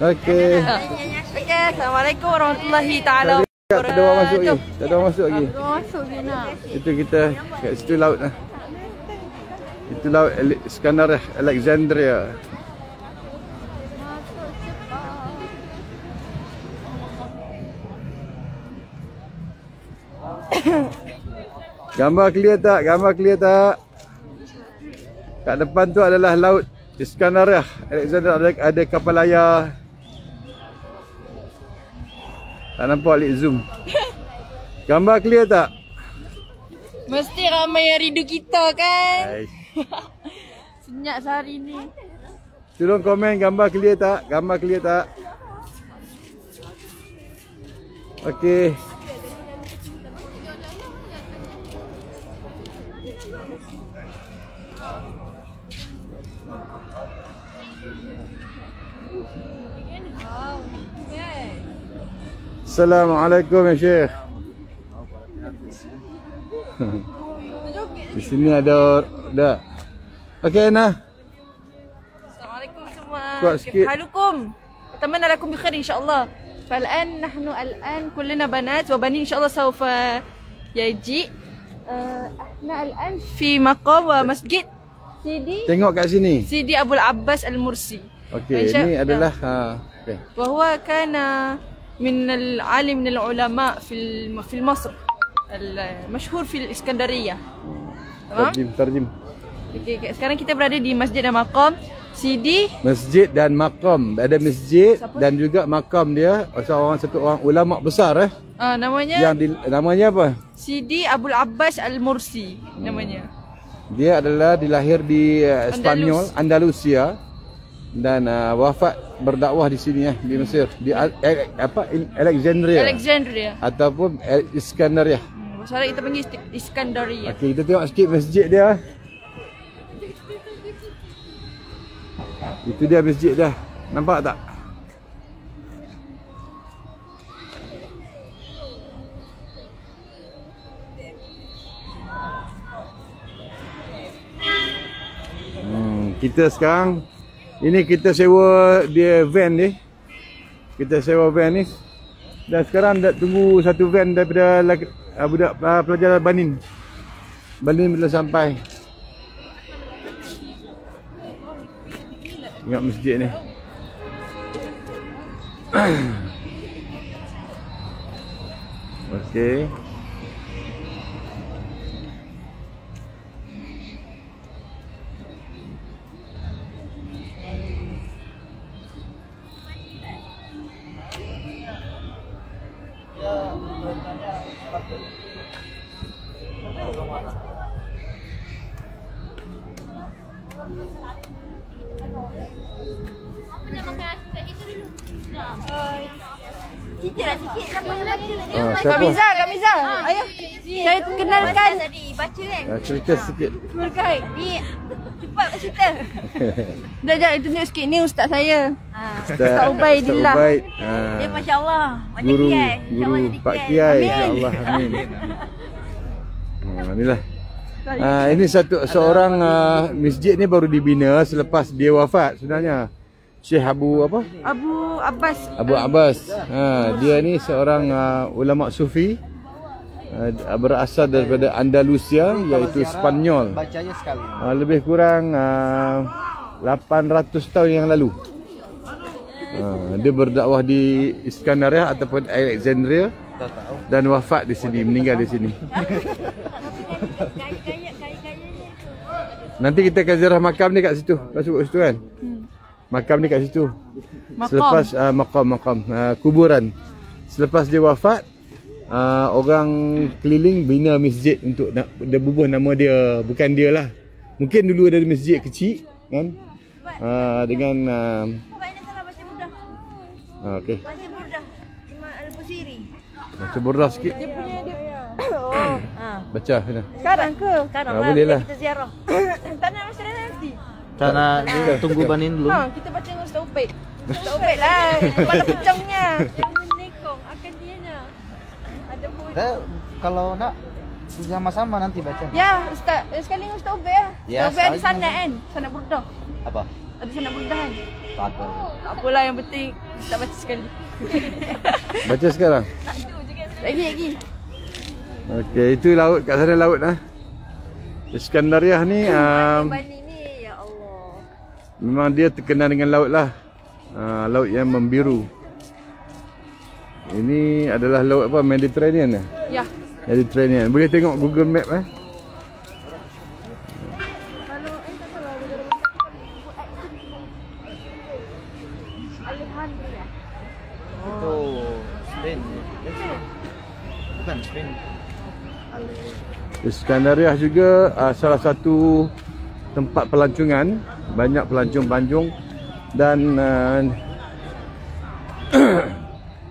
Okey. Okey, assalamualaikum warahmatullahi taala. Tak ada orang masuk lagi. Tak ada orang masuk lagi. Itu kita kat situ laut lah. Itu laut Iskandar Alexandria. Gambar clear tak? Gambar clear tak? Kat depan tu adalah laut Iskandariah. Alexander ada kapal layar. Tak nampak alik zoom. Gambar clear tak? Mesti ramai yang rindu kita kan? Senyap sehari ni. Tolong komen gambar clear tak? Gambar clear tak? Okey. Assalamualaikum ya Syekh. Di sini ada dah. Okey Ana. Assalamualaikum semua. Assalamualaikum. Tamanna lakum bi khair insyaallah. Fal'an nahnu al'an kulluna banat wa bani insyaallah sawfa yaji. Ahna al'an fi maqam wa masjid Sidi. Tengok kat sini. Sidi Abu al Abbas Al-Mursi. Okey, ini adalah okey. Wa huwa kana من العالم من العلماء في مصر المشهور في الإسكندرية. تمام؟ ترجم. Okay, sekarang kita berada di masjid dan makam Sidi. Masjid dan makam. Ada masjid dan juga makam dia satu orang ulama besar namanya. Namanya apa? Sidi Abu al Abbas Al-Mursi namanya. Dia adalah dilahir di Spanyol, Andalusia dan wafat berdakwah di sini di Mesir, di Alexandria. Alexandria ataupun Iskandaria. Sekarang kita panggil Iskandaria. Okey, kita tengok sikit masjid dia. Itu dia masjid dah. Nampak tak? Kita sekarang ini kita sewa dia van ni. Kita sewa van ni. Dan sekarang dah tunggu satu van daripada budak pelajar Banin. Banin bila sampai. Ingat masjid ni. Okey. Hamizah, Hamizah. Ayuh, saya kenalkan tadi baca kan. Cerita sikit. Berkait. Ni cepat cerita. Dah tunjuk sikit ni ustaz saya. Ustaz Ubaidillah. Dia masya-Allah, macam kiai. Guru Pak Kiai, insya-Allah. Amin. Inilah. Ini seorang masjid ni baru dibina selepas dia wafat sebenarnya. Syekh Abu apa? Abu Abbas. Abu Abbas. Dia ni seorang ulama sufi berasal daripada Andalusia iaitu Spanyol. Bacanya sekali. Lebih kurang 800 tahun yang lalu. Dia berdakwah di Iskandariah ataupun Alexandria dan wafat di sini, meninggal di sini. Nanti kita akan ziarah makam ni kat situ. Masuk kat situ kan? Makam ni kat situ. Selepas kuburan. Selepas dia wafat, orang keliling bina masjid untuk dia bubuh nama dia, bukan dia lah. Mungkin dulu ada masjid kecil kan? Dengan okey. Baca burdah Imam Al-Busiri. Baca burdah sikit. Dia punya dia. Baca sana. Sekarang ke? Sekarang lah kita ziarah. Tak nak macam mana nanti? Tak nak tunggu Banin dulu. Kita baca dengan Ustaz Ubaid. Ustaz Ubaid lah. Kepala pejamnya. Yang menekong akan dia nya. Ada pun. Kalau nak sama-sama nanti baca. Ya, Ustaz. Sekali dengan Ustaz Ubaid lah. Ustaz Ubaid ada sana kan? Sana burdah. Apa? Ada sana burdah kan? Tak apa. Tak apalah yang penting Tak baca sekali. Baca sekarang? Tak tu je kan. Lagi. Okey, itu laut kat sana laut ah. Iskandariah ni Bali ni ya Allah. Memang dia terkenal dengan laut lah. Laut yang membiru. Ini adalah laut apa? Mediterranean ya? Ya. Mediterranean. Boleh tengok Google Map eh. Alexandria. Itu Spain. Bukan Spain. Iskandariah juga salah satu tempat pelancongan, banyak pelancong-pelancong dan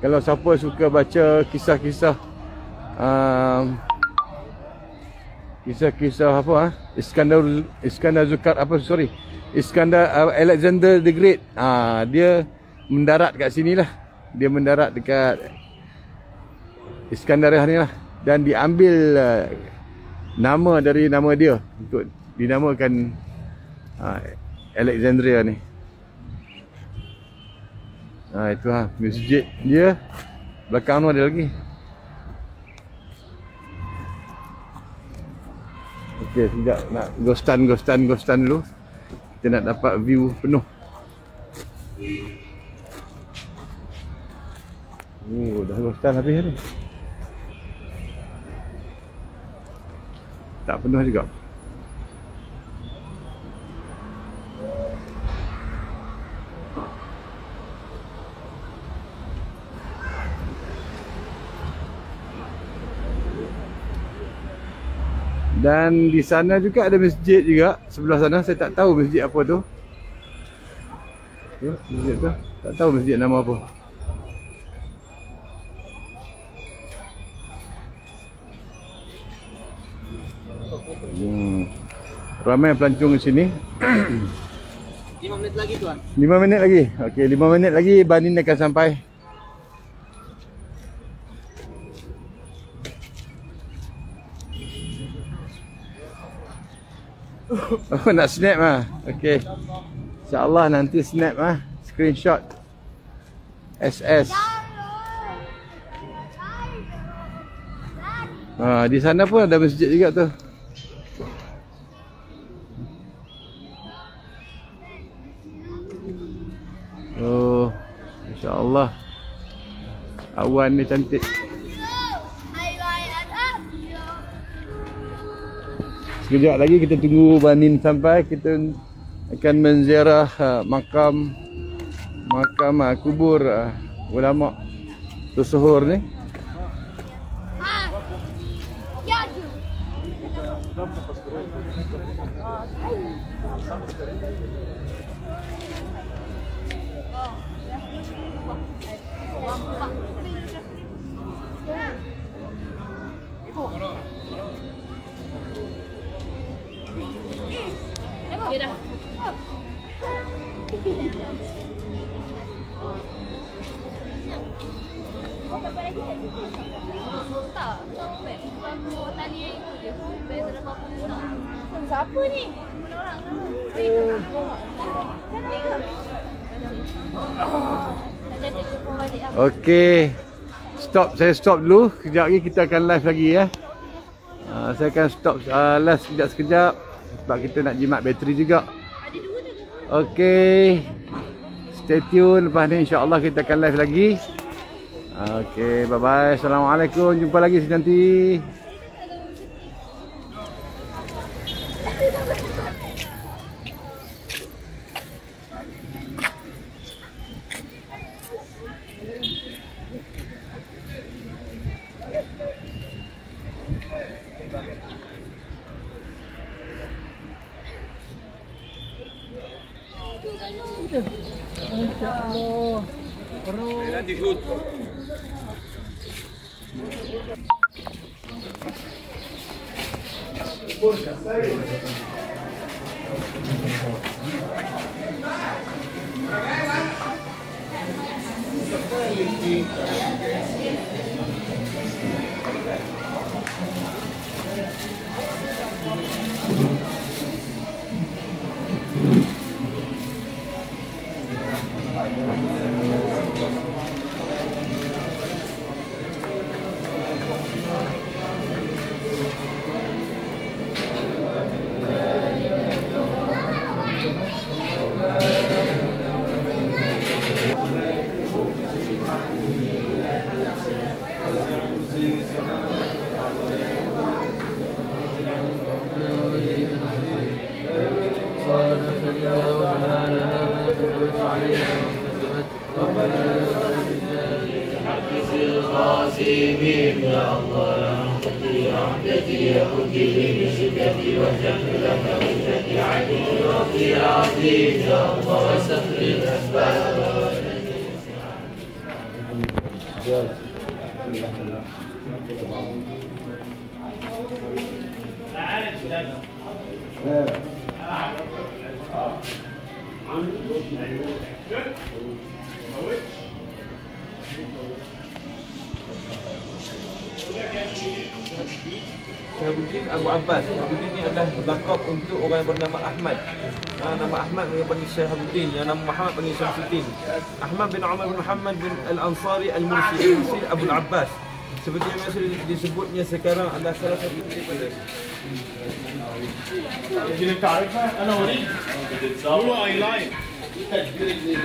kalau siapa suka baca kisah-kisah Alexander the Great. Dia mendarat kat sinilah. Dia mendarat dekat Iskandariah ni lah dan diambil nama dari nama dia untuk dinamakan Alexandria ni. Itu lah masjid dia. Belakang tu ada lagi. Okey, sekejap nak ghostan dulu. Kita nak dapat view penuh. Oh, dah ghostan habis ni. Tak penuh juga. Dan di sana juga ada masjid juga. Sebelah sana saya tak tahu masjid apa tu. Masjid tu. Tak tahu masjid nama apa. Ramai pelancong di sini. 5 minit lagi tuan. 5 minit lagi. Okey, 5 minit lagi Banin akan sampai. Oh, nak snap ah. Okey. InsyaAllah nanti snap ah, screenshot. SS. Di sana pun ada masjid juga tu. Oh, insya-Allah. Awan ni cantik. Sekejap lagi kita tunggu Banin sampai, kita akan menziarah makam kubur ulama tersohor ni. Siapa ni? Okey. Saya stop dulu. Sekejap lagi kita akan live lagi ya. Saya akan stop live sekejap. Sebab kita nak jimat bateri juga. Okey. Stay tune. Lepas ni insya-Allah kita akan live lagi. Okey, bye-bye. Assalamualaikum. Jumpa lagi nanti. عليهم ربنا يا الله يا Nabi Abu Abbas Al-Mursi ini adalah lakab untuk orang yang bernama Ahmad. Nama Ahmad yang panggil Syekh Al-Din, yang nama Muhammad panggil Syamsuddin. Ahmad bin Umar bin Muhammad bin Al-Ansari Al-Mursi, Sidi Abu al Abbas. Seperti yang biasa disebutnya sekarang adalah salah satu daripada jadi ta'rifah ana warid. Huwa ilai. Tajbir ini.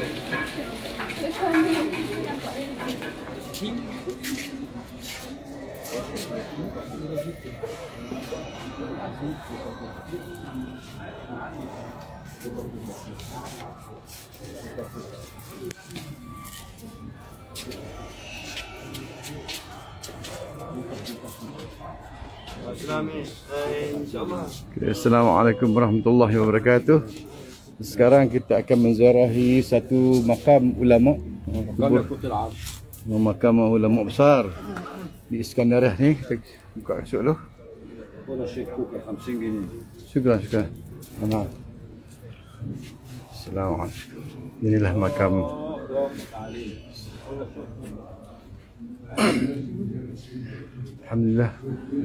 Assalamualaikum warahmatullahi wabarakatuh. Sekarang kita akan menziarahi satu makam ulama, makam ulama besar di Iskandaria ni. Kita buka kasut dulu. Syukran, syukran. Assalamualaikum. Inilah makam. Alhamdulillah,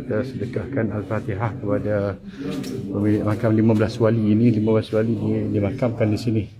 kita sedekahkan Al-Fatihah kepada pemilik makam. 15 wali ini, 15 wali dimakamkan di sini.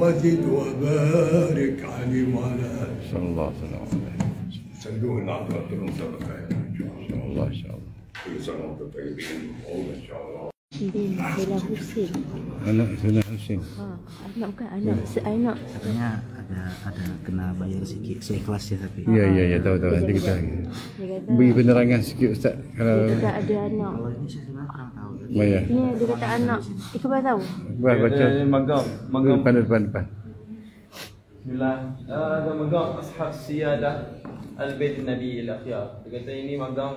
وزد وبارك عليه وعلى آله. صلى الله عليه وسلم. صندوق النعمة كلهم سبقا إن شاء الله. إن شاء الله. كل سنة وأنتم طيبين إن شاء الله. Sayyidina Husin. Anak Sayyidina Husin. Anak bukan anak, seanak. Katanya ada kena bayar sikit seikhlas dia tapi. Ya ya ya, tahu tahu, nanti kita beri penerangan sikit ustaz. Kalau tak ada anak. Kalau ini saya sebenarnya kurang tahu. Bayar. Ini dia kata anak. Ikhbar tahu. Ikhbar baca. Magam. Magam depan. Bismillah. Ada magam ashab siyadah al-bait nabi al-akhyar. Dia kata ini magam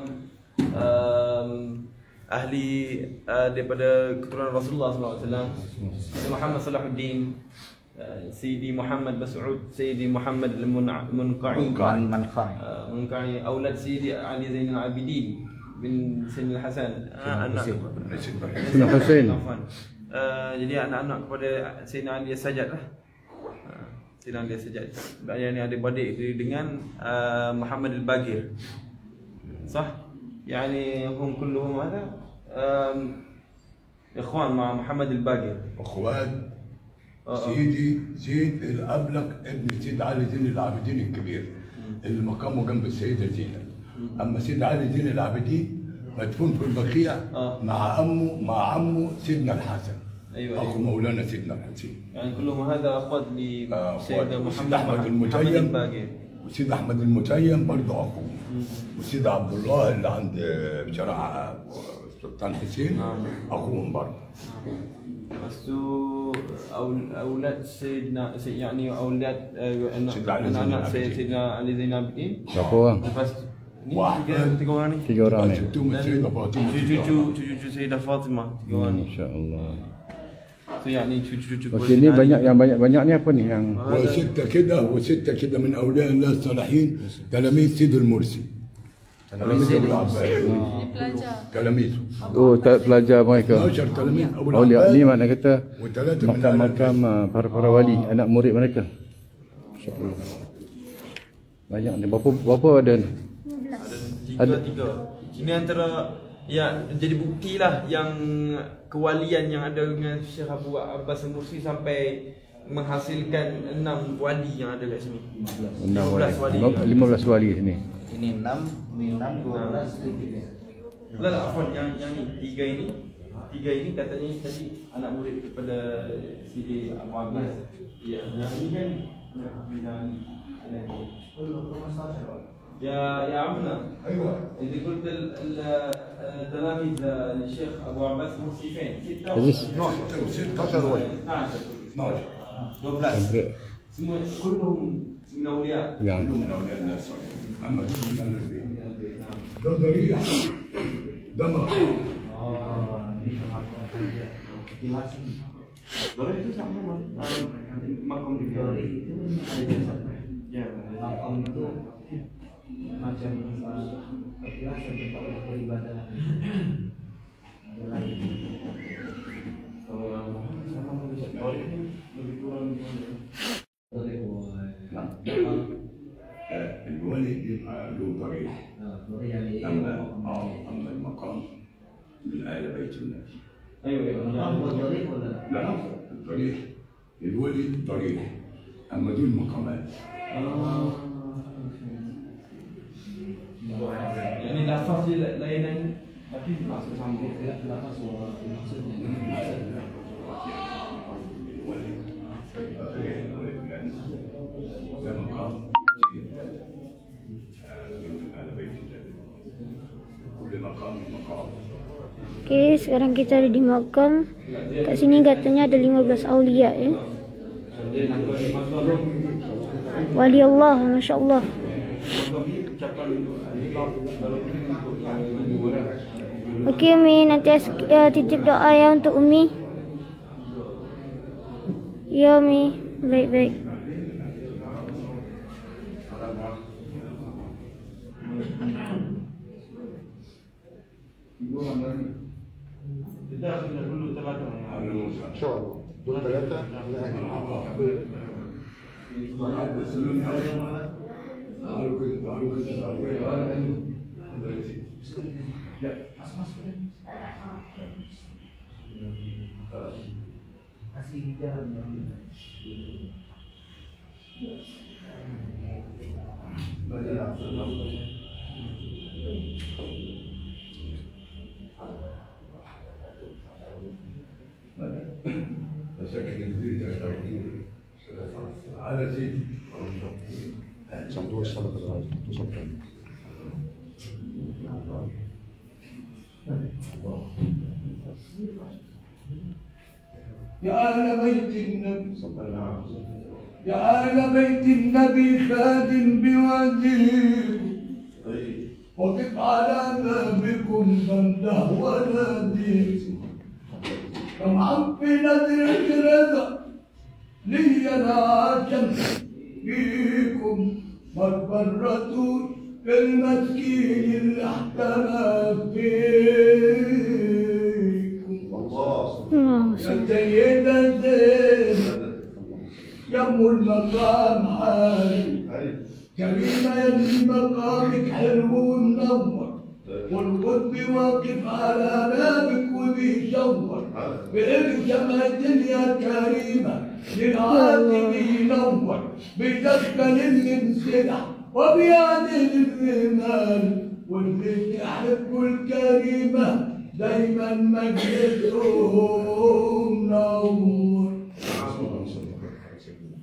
ahli daripada keturunan Rasulullah SAW, Sidi Muhammad Shalah al-Din, Sidi Muhammad Bas'ud, Sidi Muhammad al-Munqai, aulad Sidi Ali Zainal Abidin bin Sayyid Hasan, anak Husain. Jadi anak-anak kepada Sayyidina Ali Sajjad lah. Sayyidina Ali Sajjad. Yang ni ada beradik dengan Muhammad al-Baghir. Sah? يعني هم كلهم هذا اخوان مع محمد الباقر اخوان سيدي سيد الابلق ابن سيد علي زين العابدين الكبير اللي مقامه جنب السيده زينب. اما سيد علي زين العابدين مدفون في البقيع مع عمه سيدنا الحسن. ايوه اخو مولانا سيدنا الحسن. يعني كلهم هذا اخوات لسيدنا محمد الباقر. وسيد احمد المتيم برضه اخوه. وسيد عبد الله اللي عند شارع سلطان حسين اخوهم برضه. بس اولاد سيدنا يعني اولاد سيدنا علي زين العابدين. واحد تيجوراني. cucu Sayyidah Fatimah تيجوراني. ما شاء الله. Okey, ini banyak ni apa ni yang وستة كده من أولياء الله الصالحين تلاميذ سيد المرسي. Talimis. Oh, pelajar mereka. Awliya. Ni makna kata makam-makam para wali, anak murid mereka. Banyak ni. Berapa ada ni? Ada 3. Ini antara yang jadi buktilah yang kewalian yang ada dengan Syekh Abu Abbas Al-Mursi sampai menghasilkan 6 wali yang ada kat sini. 15 wali. 15 wali sini. Ini 6, 12, 3. Lah afwan yang ni 3 ini. 3 ini katanya tadi anak murid kepada Sidi Abu Abbas. Ya, yang ini kan yang ada. يا عمنا ايوه اللي قلت التلاميذ للشيخ ابو عباس مرسي فين؟ 16 واحد 12 12 كلهم من اولياء الناس محمد البغير دمر اه macam Atirah tempat untuk beribadah. Kalau sama macam Walid ni lebih kurang Walid lu bagi amma maqam min ahli baitul nabi. Ayo la Walid Walid amma dul maqamat. يعني الأساس لا ينعي أكيد الأساس عن الأساس والمقصد Oke, sekarang kita ada di makam. Kat sini katanya ada 15 awliya ya. Wali Allah, Masya Allah. Okey Umi, nanti titip doa ya untuk Umi. Ya Umi, baik-baik. Kita sudah dulu terlata. InsyaAllah. Dulu terlata. Jam 2 salat terakhir, Ya ahla baitin nabi Ya ahla baitin nabi khadin biwajih Waqif ala nabikum bandah wa nadih Kam'am fi nadir jirada Liyana jam فيكم مكبرة في المسكين اللي احتمت فيكم يا سيدة زينب يا ام المقام حالي كريمة يا ابن مقامك حلو ومنور والقطب واقف على بابك وبيشور بإبك ما الدنيا كريمة للعالمين نور بدخل الانسلح وبيعدل الرمال واللي يحبوا الكريمة دايما مجلسهم نور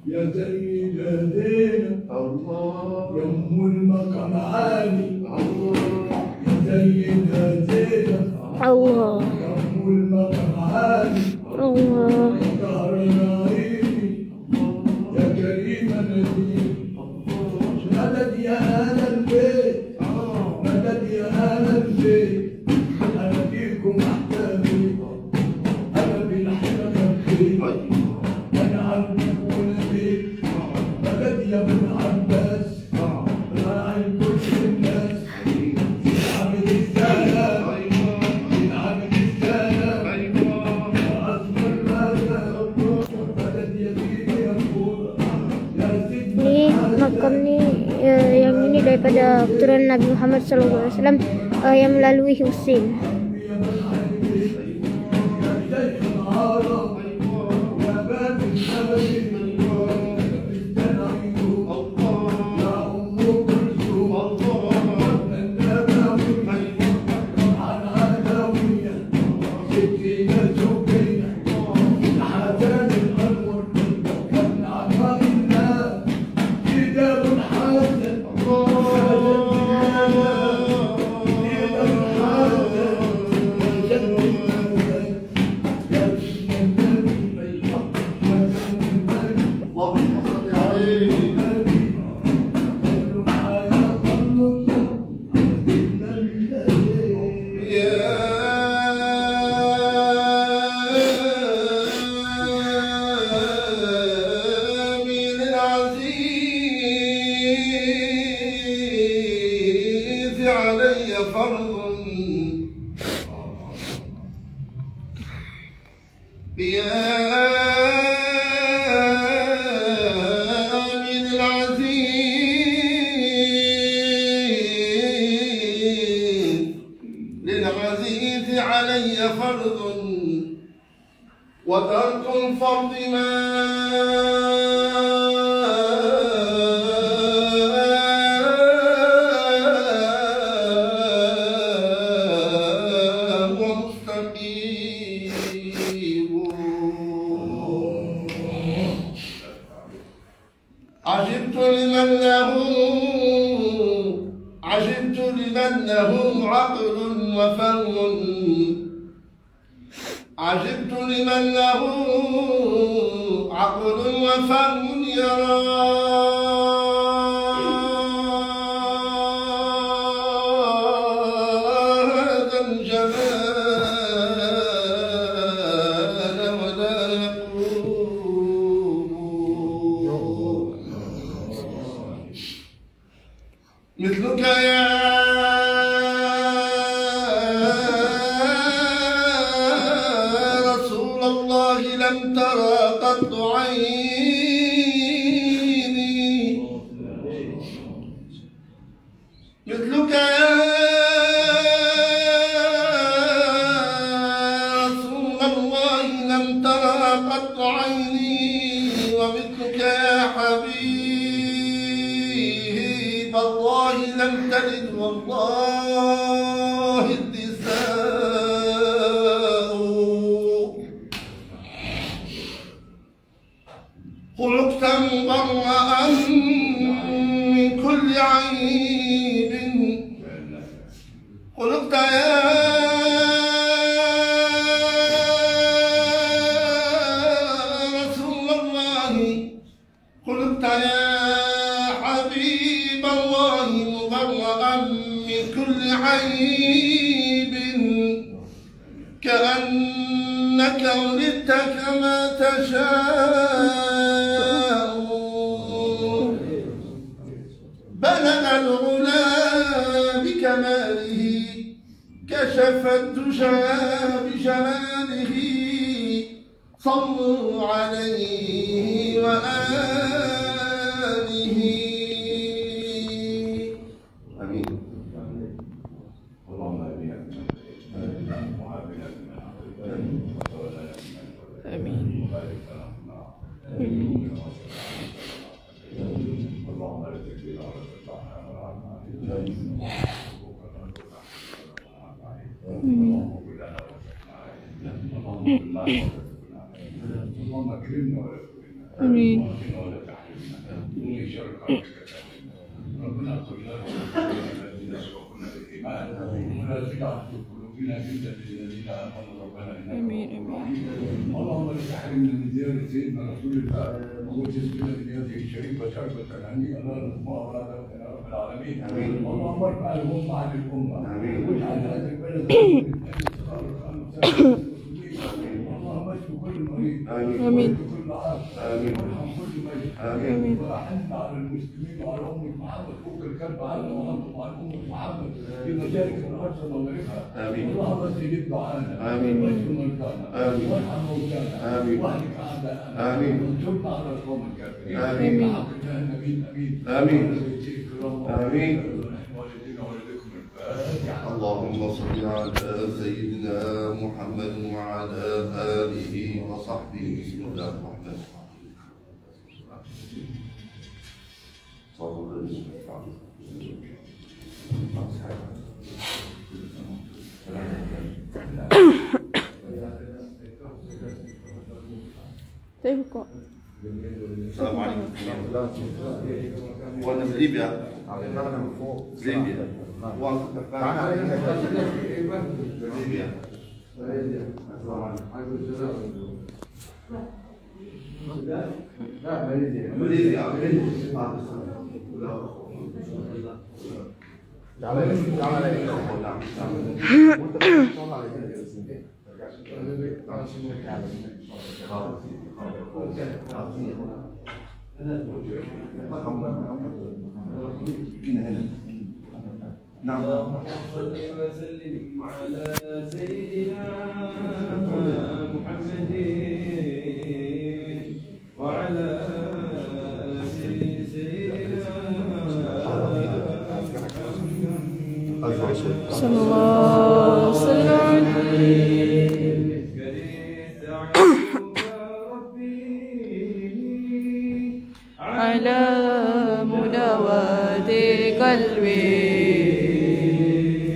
يا سيدة زينب الله يا ام المقام عالي يا سيدة زينب الله يا ام المقام عالي الله مدد يا أهل البيت مدد يا أهل البيت أنا فيكم أحبابي أنا بالحلم الخير أنا عبدكم نبي مدد يا ابن عباس راعي كل الناس daripada keturunan Nabi Muhammad SAW yang melalui Husain. اللهم وفرجت كل مريض وقضيت كل معاد وارحم كل ميت وأحن على المسلمين وعلى أمة محمد فوق الكرب عنا وأنتم على أمة محمد في مشارق الأرض ومغربها. اللهم استجب دعانا واشف مرضانا وارحم موتانا واهلك أعداءنا وانصرنا على القوم الكافرين بحق الله النبي الأمين. آمين. اللهم صل على سيدنا محمد وعلى آله وصحبه. بسم الله الرحمن الرحيم. السلام عليكم ورحمة الله. نعم. اللهم صل وسلم على سيدنا محمد وعلى سيدنا محمد صلى الله عليه وسلم. على مناوات قلبي لله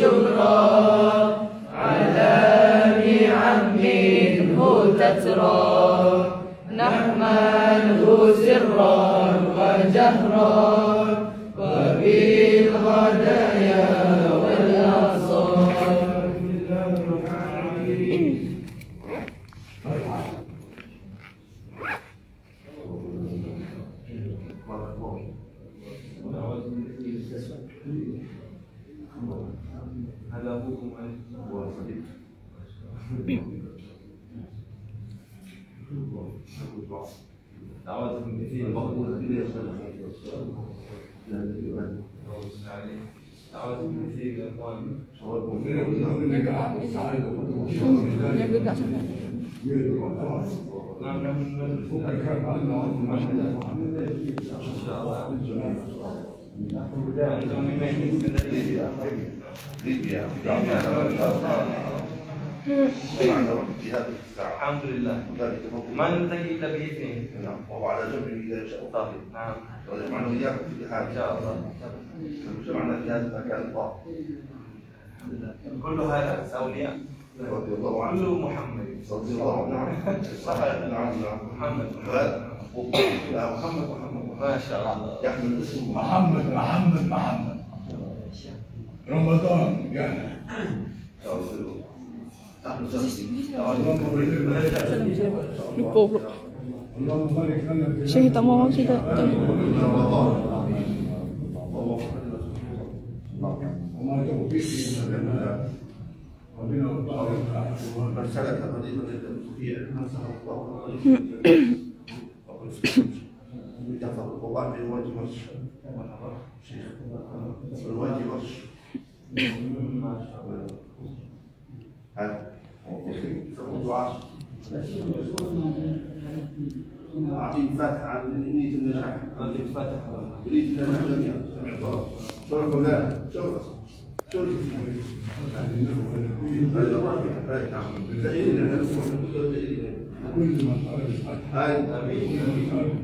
شكر. ترى على نعم منه تترى نحمله سرا وجهرا وبالغدايا والآصال. الحمد لله. من تجد بإذنه وهو على جنبه إذا شاء الله. نعم. ويجمعنا وإياكم في الحال إن شاء الله. ويجمعنا في هذا المكان الله. الحمد لله. كل هذا أولياء. رضي الله عنه. كل محمد. رضي الله عنه. صحيح. نعم محمد. محمد محمد. ما شاء الله. يحمل اسم محمد محمد محمد. رمضان يعني. Il popolo شهد ما شهد أعطي الفتح على نية النجاح، أعطي الفتح نية النجاح جميعا. شرف الله، شرف، شرف. آمين.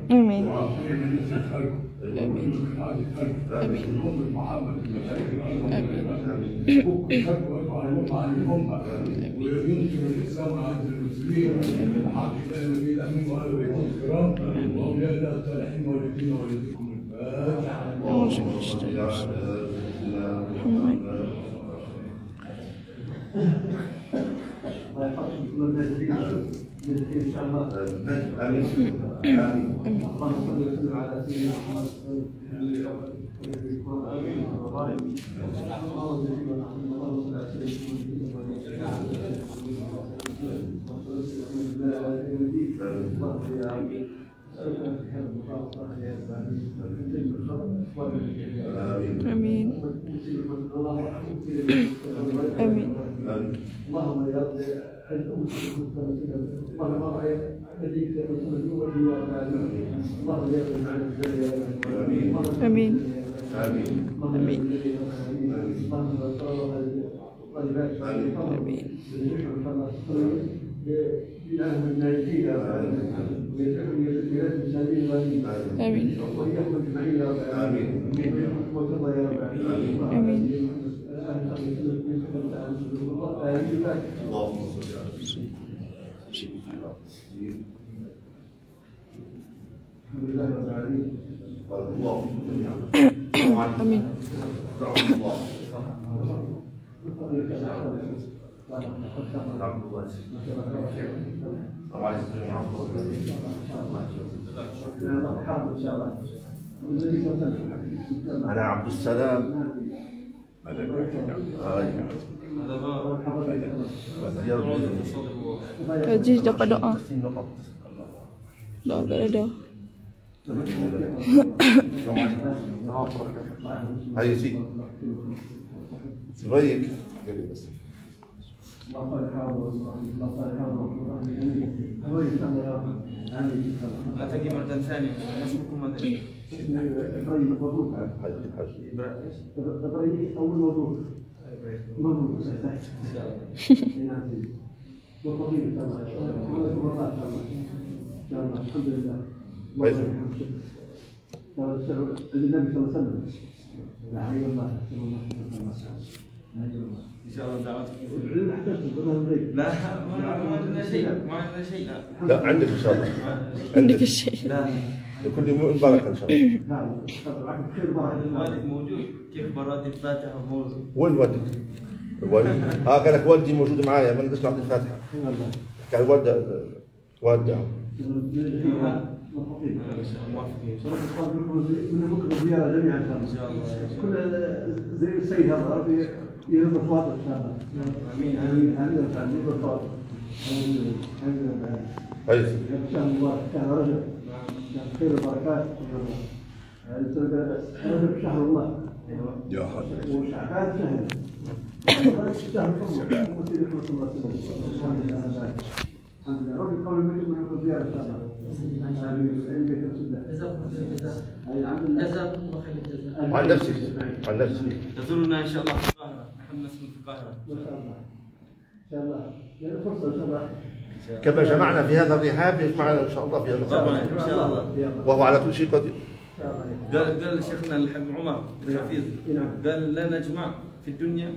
آمين. وينشر الاسلام عند المسلمين حقيقه النبي الامين واهل بيته الكرام واولياء الله الصالحين والدين والديكم الفاتحه. اللهم صل على سيدنا محمد. آمين. آمين. اللهم يرضى الأمة المسلمين الذي تنزل آمين. آمين. آمين. أنا عبد السلام. Aziz dapat doa. Doa berada. Ayo sih. صغير قريب بس الله يحفظه الله يحفظه هو يسمى لا تجي مرة ثانية اسمكم ما ادري ابراهيم مبروك حاج الحاج ابراهيم اول مبروك مبروك ان شاء الله وقبيل تمام ان شاء الله الحمد لله النبي صلى الله عليه وسلم لا حول ولا قوة الا بالله. ان شاء الله دعواتك. لا ما عندنا شيء، ما عندنا شيء. لا عندك ان شاء الله، عندك الشيء. لا لكل مؤمن بركه ان شاء الله. نعم الوالد موجود. كيف براد الفاتحه موجود؟ وين والدك؟ الوالد اه قال لك والدي موجود معايا، ما نقدرش نعطي الفاتحه. قال والد ممكن زياره جميعا ان شاء الله، كل زي السيد هذا العربي يرضى فاضل ان شاء الله. امين امين امين يرضى فاضل. طيب ان شاء الله كان رجل خير البركات. رجل شهر الله يا حبيبي وشعبان شهر شهر الله. الحمد لله الحمد لله. ربي قول منكم ناخذ زياره ان شاء الله. عن نفسك عن نفسك تزورنا ان شاء الله في القاهره. نحن في القاهره ان شاء الله، لنا فرصه ان شاء الله كما جمعنا في هذا الرحاب، يجمعنا ان شاء الله في هذا القاهره ان شاء الله، وهو على كل شيء قدير. قال شيخنا الحاج عمر الحفيظ قال لا نجمع في الدنيا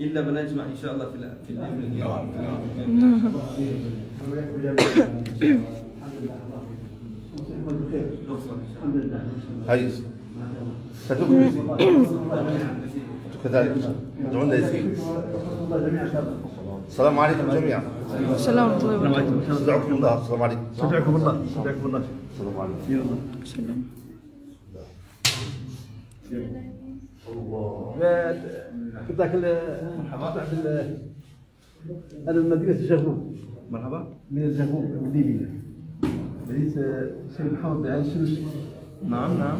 الا بنجمع ان شاء الله في الدنيا. الحمد لله. هايز ستكون يزيد كذلك، ادعونا يزيد. السلام عليكم جميعا. السلام ورحمة الله وبركاته. استودعكم الله. السلام عليكم. استودعكم الله. استودعكم الله. السلام عليكم. السلام. الله. ذاك مرحبا. أنا من مدينة الجغوم. مرحبا. من الجغوم من ليبيا. بديت سيد محمد على الشمس. نعم نعم.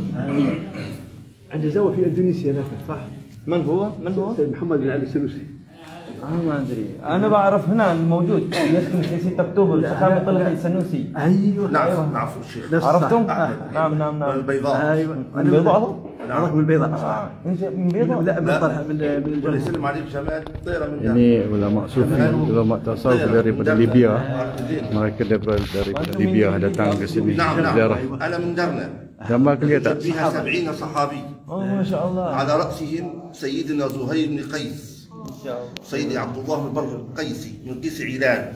عنده زاوية في اندونيسيا هناك صح؟ من هو؟ من هو؟ سيد محمد بن علي السلوسي. ما ادري، انا بعرف هنا موجود يسكن في 6 اكتوبر صحابي طلع السنوسي. ايوه نعم نعرفه الشيخ. عرفتم؟ نعم نعم نعم. البيضاء. ايوه من البيضاء؟ نعرفك من البيضاء. من البيضاء؟ لا من طلحه من الله يسلم عليك جمال الطيره من يعني ولا مقصود ulama tasawuf daripada Libya. Mereka daripada Libya datang ke sini. نعم نعم. انا من درنا. جمال kelihatan. فيها 70 صحابي. ما شاء الله. على رأسهم سيدنا زهير بن قيس. سيدي عبد الله البغير القيسي من قيس عيلان،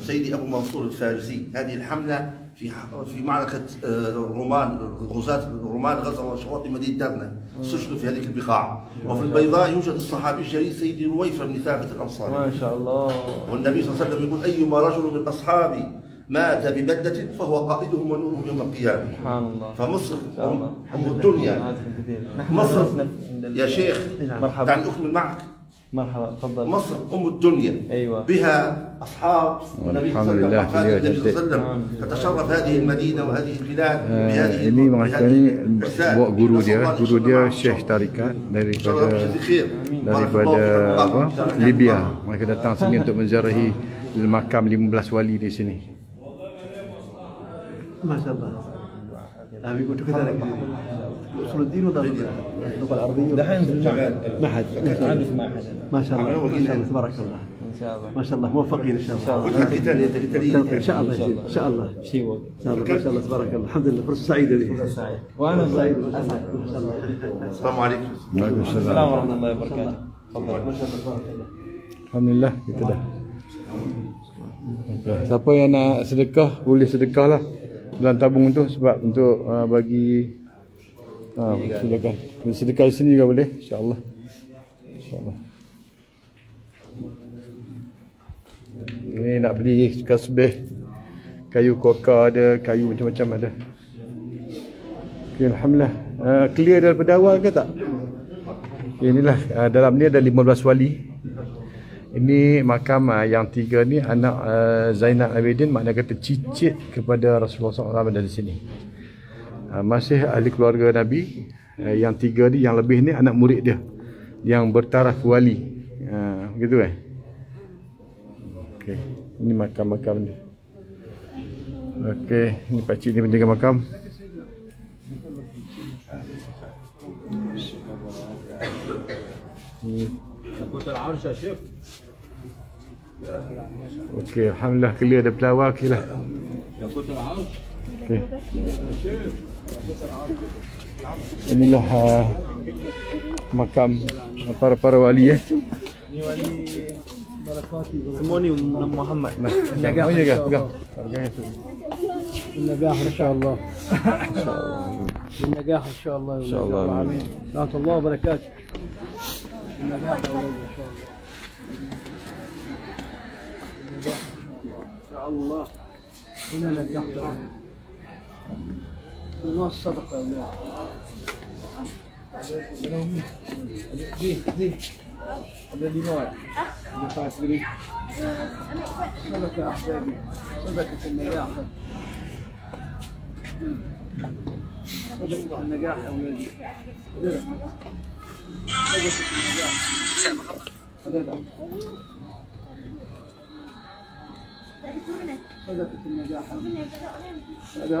سيدي ابو منصور الفارسي. هذه الحمله في معركه الرومان، غزاة الرومان غزوا شواطئ مدينه درنا، استشهدوا في هذه البقاع. وفي البيضاء يوجد الصحابي الجليل سيدي رويفه بن ثابت الانصاري. ما شاء الله. والنبي صلى الله عليه وسلم يقول ايما رجل من اصحابي مات ببدة فهو قائدهم ونورهم يوم القيامة. سبحان الله. فمصر هم الدنيا. مصر يا شيخ مرحبا. دعني اكمل معك. مرحبا تفضل. مصر ام الدنيا. ايوه بها اصحاب النبي صلى الله عليه وسلم. تتشرف هذه المدينه وهذه البلاد بهذه guru dia Syekh Tarikat daripada Libya. Mereka datang sini untuk menziarahi makam 15 wali di sini. Masyaallah. أبي يقول كذلك أصول الدين وضرب اللغة العربية. معهد ما شاء الله تبارك الله. ما شاء الله موفقين ان شاء الله. ان شاء الله ان شاء الله ان شاء الله ما شاء الله تبارك الله. الحمد لله فرصه سعيده لي. وانا سعيد. السلام عليكم. وعليكم السلام ورحمه الله وبركاته. تفضل. ما شاء الله تبارك الله. الحمد لله kita dah. Siapa yang nak sedekah boleh sedekahlah. Dalam tabung tu sebab untuk bagi sedekah. Sedekah di sini juga boleh insya-Allah. Insya-Allah. Ini nak beli kasbih, kayu koka ada, kayu macam-macam ada. Okay, alhamdulillah. Clear daripada awal ke tak? Okay, inilah dalam ni ada 15 wali. Ini makam yang tiga ni anak Zainal Abidin, maknanya kata cicit kepada Rasulullah SAW dari sini. Masih ahli keluarga Nabi. Yang tiga ni, yang lebih ni anak murid dia yang bertaraf wali. Begitu kan? Okay. Ini makam-makam ni. Okay, ini pakcik ni menjaga makam. Yaqut al-'Arsy ya Syekh. Okey, alhamdulillah clear daripada awal okeylah. Yaqut al-'Arsy. Okey. Inilah makam para wali. Ini wali barakati. Semua ni Muhammad. Nah, jaga. Pegang itu. بالنجاح ان شاء الله بالنجاح ان شاء الله ان شاء الله امين ورحمه الله وبركاته بالنجاح ان شاء الله بالنجاح ان شاء الله هنا نجاح والله الصدقه والله دي ada di luar. Ada pas diri. Salah ke ahbadi. Salah ke semaya. Ada untuk najah awalnya. Ada untuk najah. Ada tak? Ada untuk najah. Ada.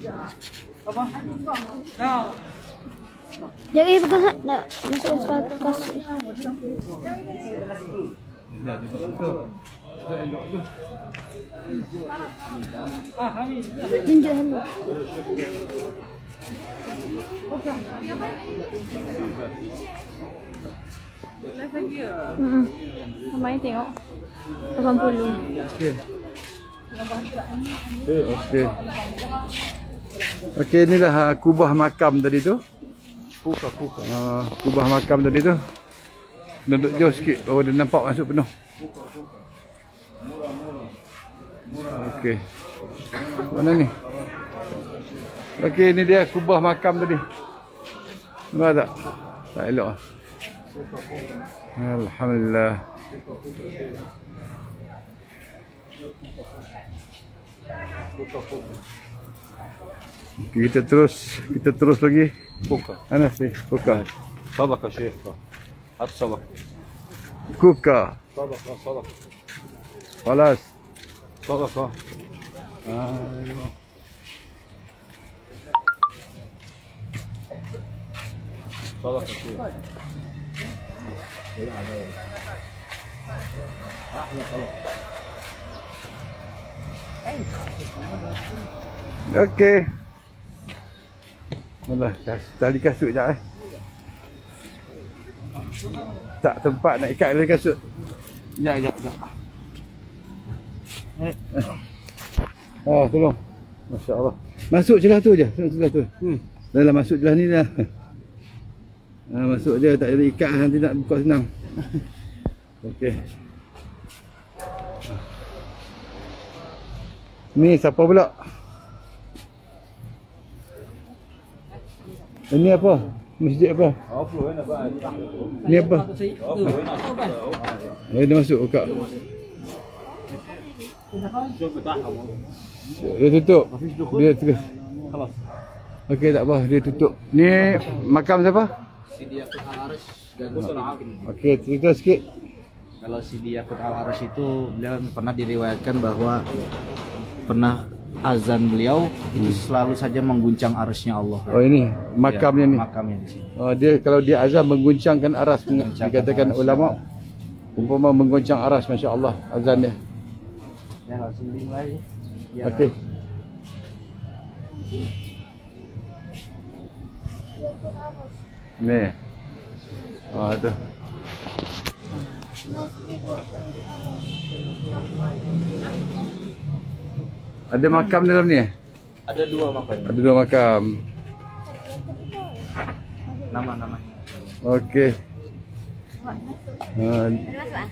لا طبعا نعم يا بقى لا مش اسفك قصدي لا دي Okey, inilah kubah makam tadi tu. Kubah makam tadi tu. Duduk jauh sikit baru dia nampak masuk penuh. Okey. Mana ni? Okey, ini dia kubah makam tadi. Nampak tak? Tak elok. Alhamdulillah. Kita terus lagi. Buka. Ana sih, buka. Sadaqah Syekh. At-sadaqah. Buka. Sadaqah. Khalas. Sadaqah. Ayo. Sadaqah Syekh. Bila ada. Ahlan khalas. Okey. Malah tali kasut sekejap Tak tempat nak ikat tali kasut. Sekejap. Tolong. Masya-Allah. Masuk celah tu je. Dah masuk celah ni dah. Masuk je, tak jadi ikat nanti nak buka senang. Okey. Ni siapa pula? Ini apa? Masjid apa? Ini apa? Dia masuk buka. Dia tutup. Dia terus. Okey, tak apa, dia tutup. Ni makam siapa? Sidi Yaqut al-'Arsy. Okey, cerita sikit. Kalau Sidi Yaqut al-'Arsy itu beliau pernah diriwayatkan bahwa pernah azan beliau itu selalu saja mengguncang arasnya Allah. Oh, ini makamnya ni. Makamnya di sini. Oh, dia kalau dia azan mengguncangkan aras, dikatakan ulama umpama mengguncang aras, masya-Allah azannya. Ya, langsung dimulai. Ya. Okey. Ni. Oh, tu. Ada makam dalam ni? Ada dua makam. Nama. Okey.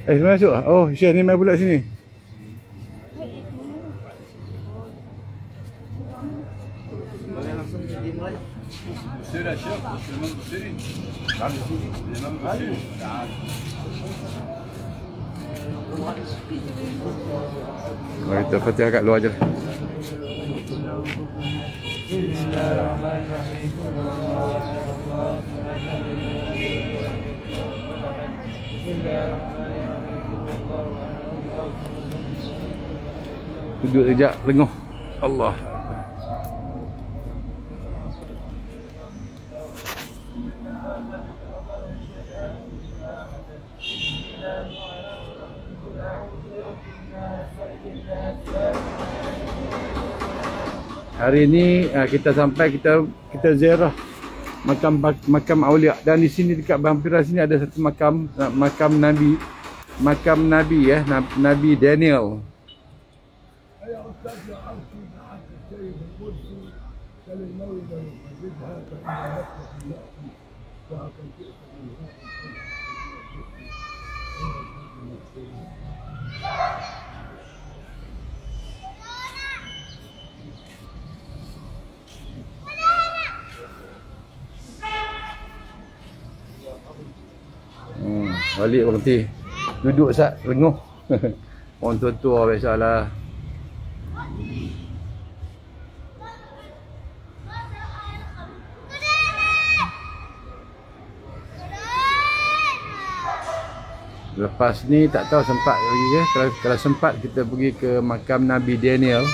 Masuk ah. Oh, Syekh ni main pula sini. Boleh langsung dimulai. Sudah Syekh, Imam Al-Busiri. Imam Al-Busiri. Kita Fatihah kat luar je lah. Duduk sekejap, lenguh. Allah. Hari ini kita sampai kita ziarah makam awliya, dan di sini dekat hampiran sini ada satu makam Nabi ya, Nabi Danial. Balik berhenti. Duduk sat, renguh. Orang tua-tua biasalah. Lepas ni tak tahu sempat lagi ya. Kalau sempat kita pergi ke makam Nabi Danial.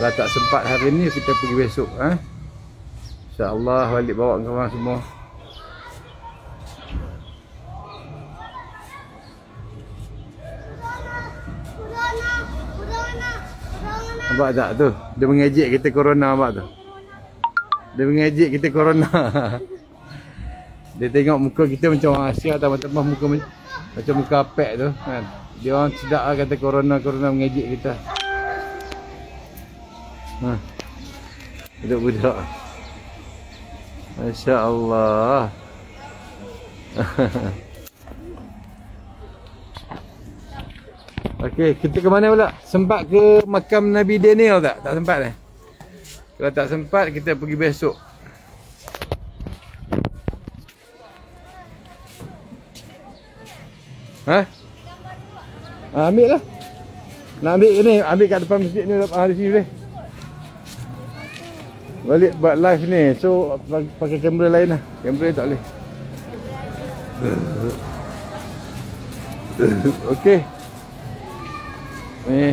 Kalau tak sempat hari ni, kita pergi besok, ha? InsyaAllah balik bawa kawan semua. Nampak tak tu? Dia mengejek kita corona, nampak tu? Dia mengejek kita corona. Dia tengok muka kita macam orang Asia, tambah-tambah muka macam muka apek tu kan. Dia orang sedap lah kata corona mengejek kita. Ha. Budak-budak. Masya Allah. Okey, kita ke mana pula? Sempat ke makam Nabi Danial tak? Tak sempat eh? Kalau tak sempat, kita pergi besok. Ha? Ambil lah. Nak ambil ke ni? Ambil kat depan masjid ni. Di sini boleh. Balik buat live ni. So, pakai kamera lain lah. Kamera tak boleh. Okey. Ni.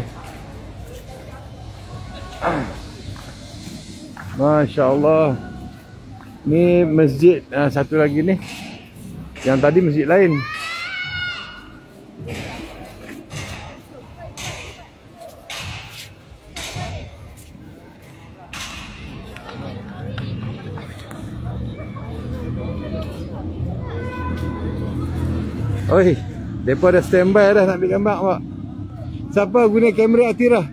Masya Allah. Ni masjid satu lagi ni. Yang tadi masjid lain. Oi, depa dah standby dah nak ambil gambar awak. Siapa guna kamera Atirah?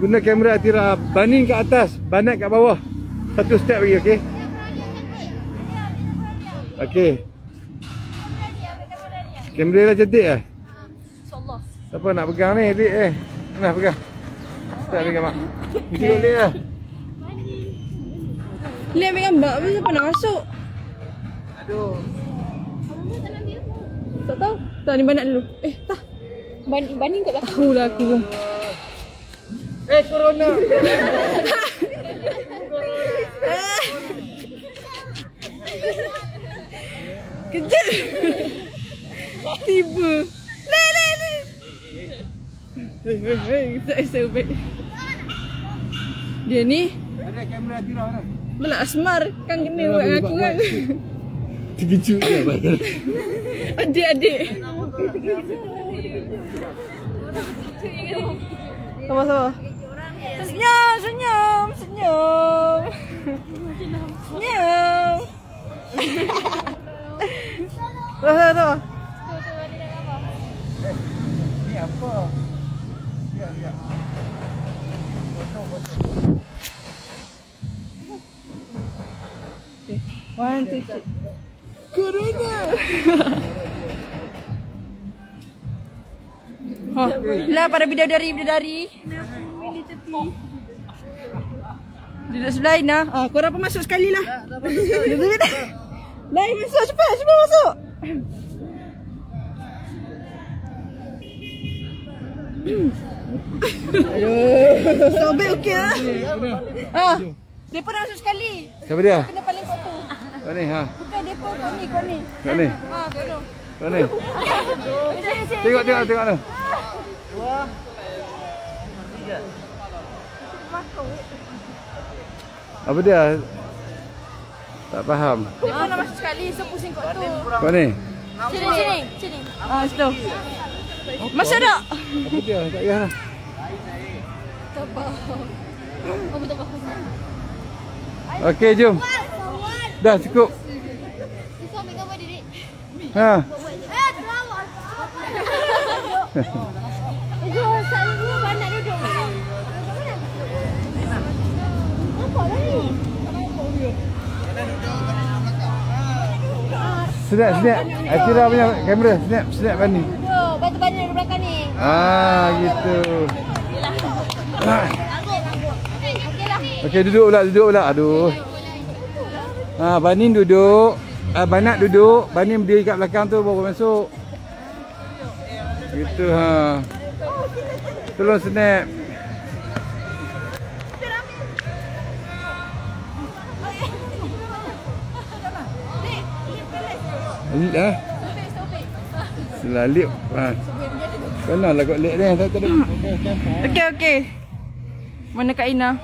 Guna kamera Atirah. Baning ke atas, banat kat bawah. Satu step lagi, okey? Okey. Kamera dah cantik eh? InsyaAllah. Siapa nak pegang ni, adik eh? Nak pegang. Tak pegang, Mak. Duduk boleh lah. Boleh ambil gambar, tapi siapa nak masuk? Aduh. Abang tak nak ambil apa? Tak tahu. Tak, ni banat dulu. Eh, tak. Banding kat belakang. Tahu lah aku. Eh, corona. Kejap. Tiba. Nah. Saya baik. Dia ni. Ada kamera tirau dah. Belak asmar. Kan kena buat aku kan. Terkejut dia. Adik-adik. Sama-sama. Senyum. Tuh. Ni apa? Lihat. Okay. 1, 2, 3. Corona. Oh, lah para bidadari. Pilih tepi. Duduk sebelah Aina. Ah, korang pun masuk sekali lah. Lain masuk, cepat masuk. Sobek okey lah. Ha. Depa dah masuk sekali. Siapa dia? Kena paling kau tu. Kau ni ha. Bukan depa kau ni, kau ni. Kau ni. Ha, kau tu. Kau ni. Tengok tengok tu. Wah. Apa dia? Tak faham. Depa nak masuk sekali, so pusing kau tu. Kau ni. Sini. Ah, situ. Masa tak? Apa dia? Tak payah lah. Tabah. Apa tabah? Okey, jom. Dah cukup. Susah ambil gambar diri. Ha. Terawak. Jom, saya dulu nak duduk. Nampak dah ni. Snap. Atirah punya kamera. Snap bani. Batu bani dari belakang ni. Ah, gitu. Okey, duduk pula. Aduh. Ha, Banin duduk. Banat duduk. Banin berdiri kat belakang tu baru masuk. Gitu ha. Tolong snap. Dah. Selalip. Ha. Kenal lah kot lek ni. Okey. Mana Kak Ina?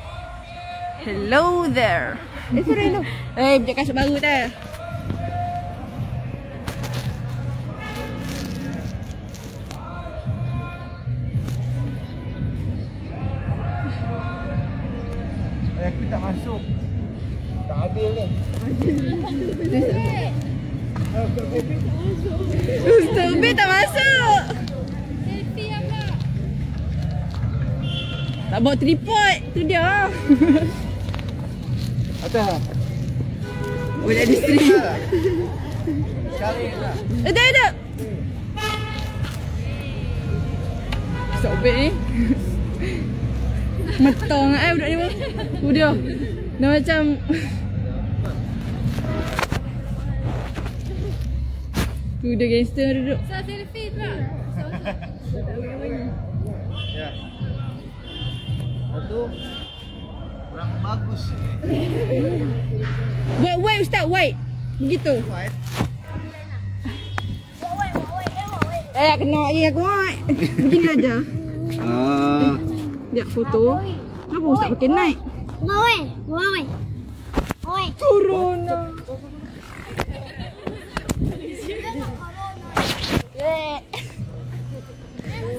Hello there. Hello. Eh, beli kasut baru dah. Aku tak masuk. Tak adil ni. Ustaz Ubi tak masuk. Selfie abang. Tak bawa tripod tu dia. Atas. Boleh ada string. Cari dah. Ada. Ustaz Ubi ni. Metong ah budak ni. Dia. Dia macam tu dia gangster duduk. Saya selfie pula. Ya. Aduh. Kurang bagus. Wait ustaz, wait. Begitu. Wait. Eh kena ya aku. Begini aja. Ah. Dia foto. Kenapa ustaz pakai naik? Wait. Turun.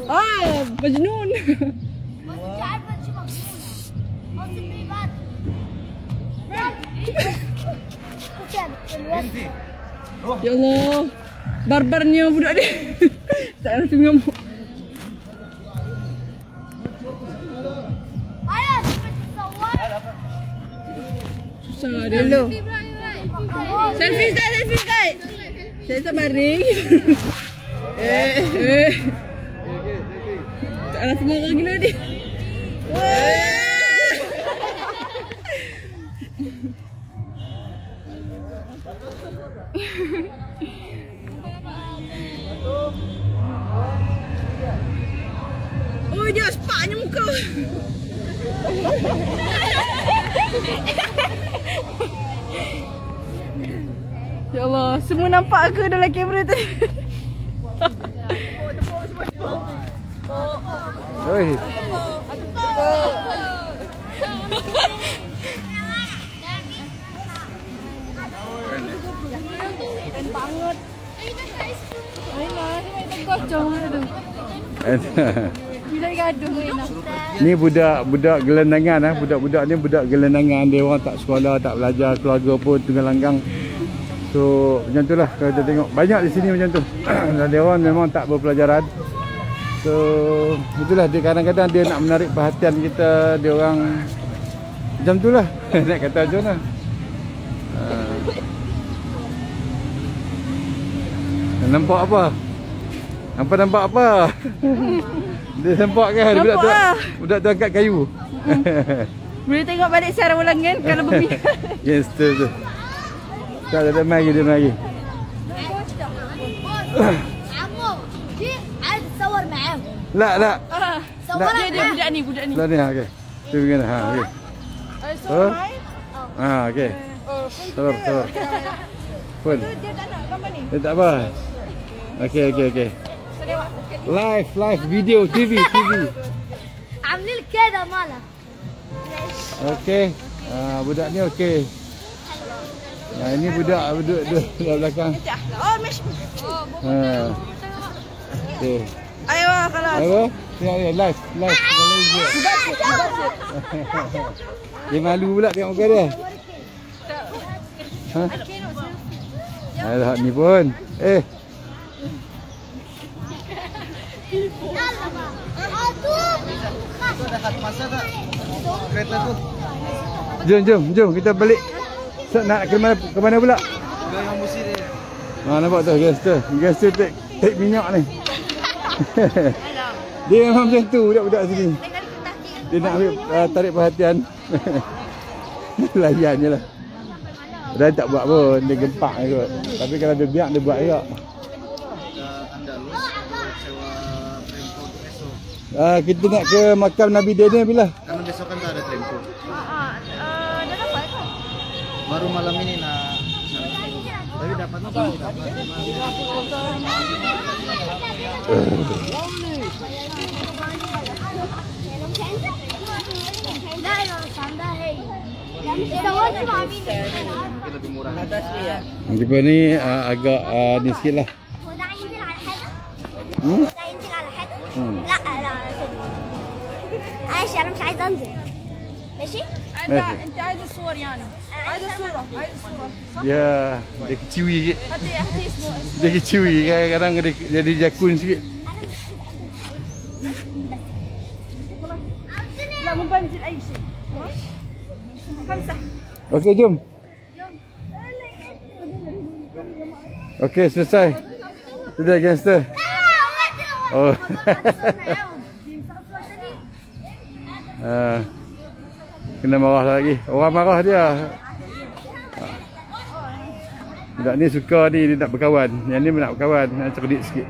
Ah, Majnun. Ya Allah, barbarnya budak ni. Tak nak tengok. Susah dia tu. Selfie guys. Saya sebaring. Tak ada semua orang gila ni. Oh dia sepaknya muka. Ya Allah, semua nampak ke dalam kamera tadi? Oi. Ni budak-budak gelendangan ah, budak-budak ni budak gelendangan, dia orang tak sekolah, tak belajar, keluarga pun tunggang langgang. So macam itulah kalau kita tengok banyak di sini macam tu. Dan dia orang memang tak berpelajaran. So itulah dia, kadang-kadang dia nak menarik perhatian kita, dia orang macam itulah. Nak kata macam mana? Nampak apa? Dia nampak kan budak tu angkat kayu. Boleh tengok balik secara ulangan kalau berminat. Yes tu. Tak ada lagi. لا لا لا dia budak ni. Lah ni okey. Dia begini ha okey. Ha okey. Sabar sabar. Pun. Dia tak nak gambar ni. Tak apa. Okey okey okey. Live live video TV. عاملين كده ماله. Okey. Budak ni okey. Nah ini budak duduk di belakang. Oh مش اه. Okey. ايوه خلاص ايوه يعني لايف dia malu pula tengok muka dia. Ha? Alah ni pun jom kita balik. Nak ke mana pula? Ke Imam Busiri. Ha nampak tu gas tu tak minyak ni. Dia memang macam tu budak-budak sini. Dia nak ambil tarik perhatian. Layan je lah. Dia tak buat pun, dia gempak je kot. Tapi kalau dia biak, dia buat juga. Kita nak ke makam Nabi Danial bila? Karena besok kan tak ada train pun. Dah dapat ke? Baru malam ini nak. Tapi dapat tak? Jumpa ni agak ni sikit lah. انت عايز الصور يعني عايز الصوره يا dia keciwi sikit dia keciwi kadang-kadang dia jadi jakun sikit. لا مبنزل اي شيء خمسه. Okey jom. Okey selesai. Sudah gangster. Oh. Kena marah lagi. Orang marah dia. Budak ni suka ni, dia nak berkawan. Yang ni nak berkawan, nak cerdik sikit.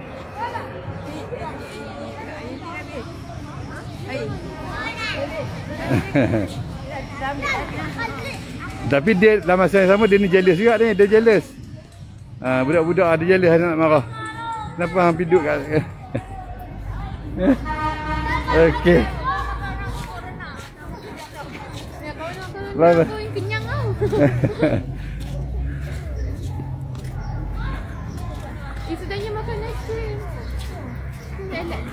Tapi dia dalam masa yang sama, dia ni jealous juga ni. Dia jealous. Budak-budak ada jealous, dia nak marah. Kenapa hang piduk kat sini? Okey. Live. Kenyang kau. Itu dia makan ice cream. Relax.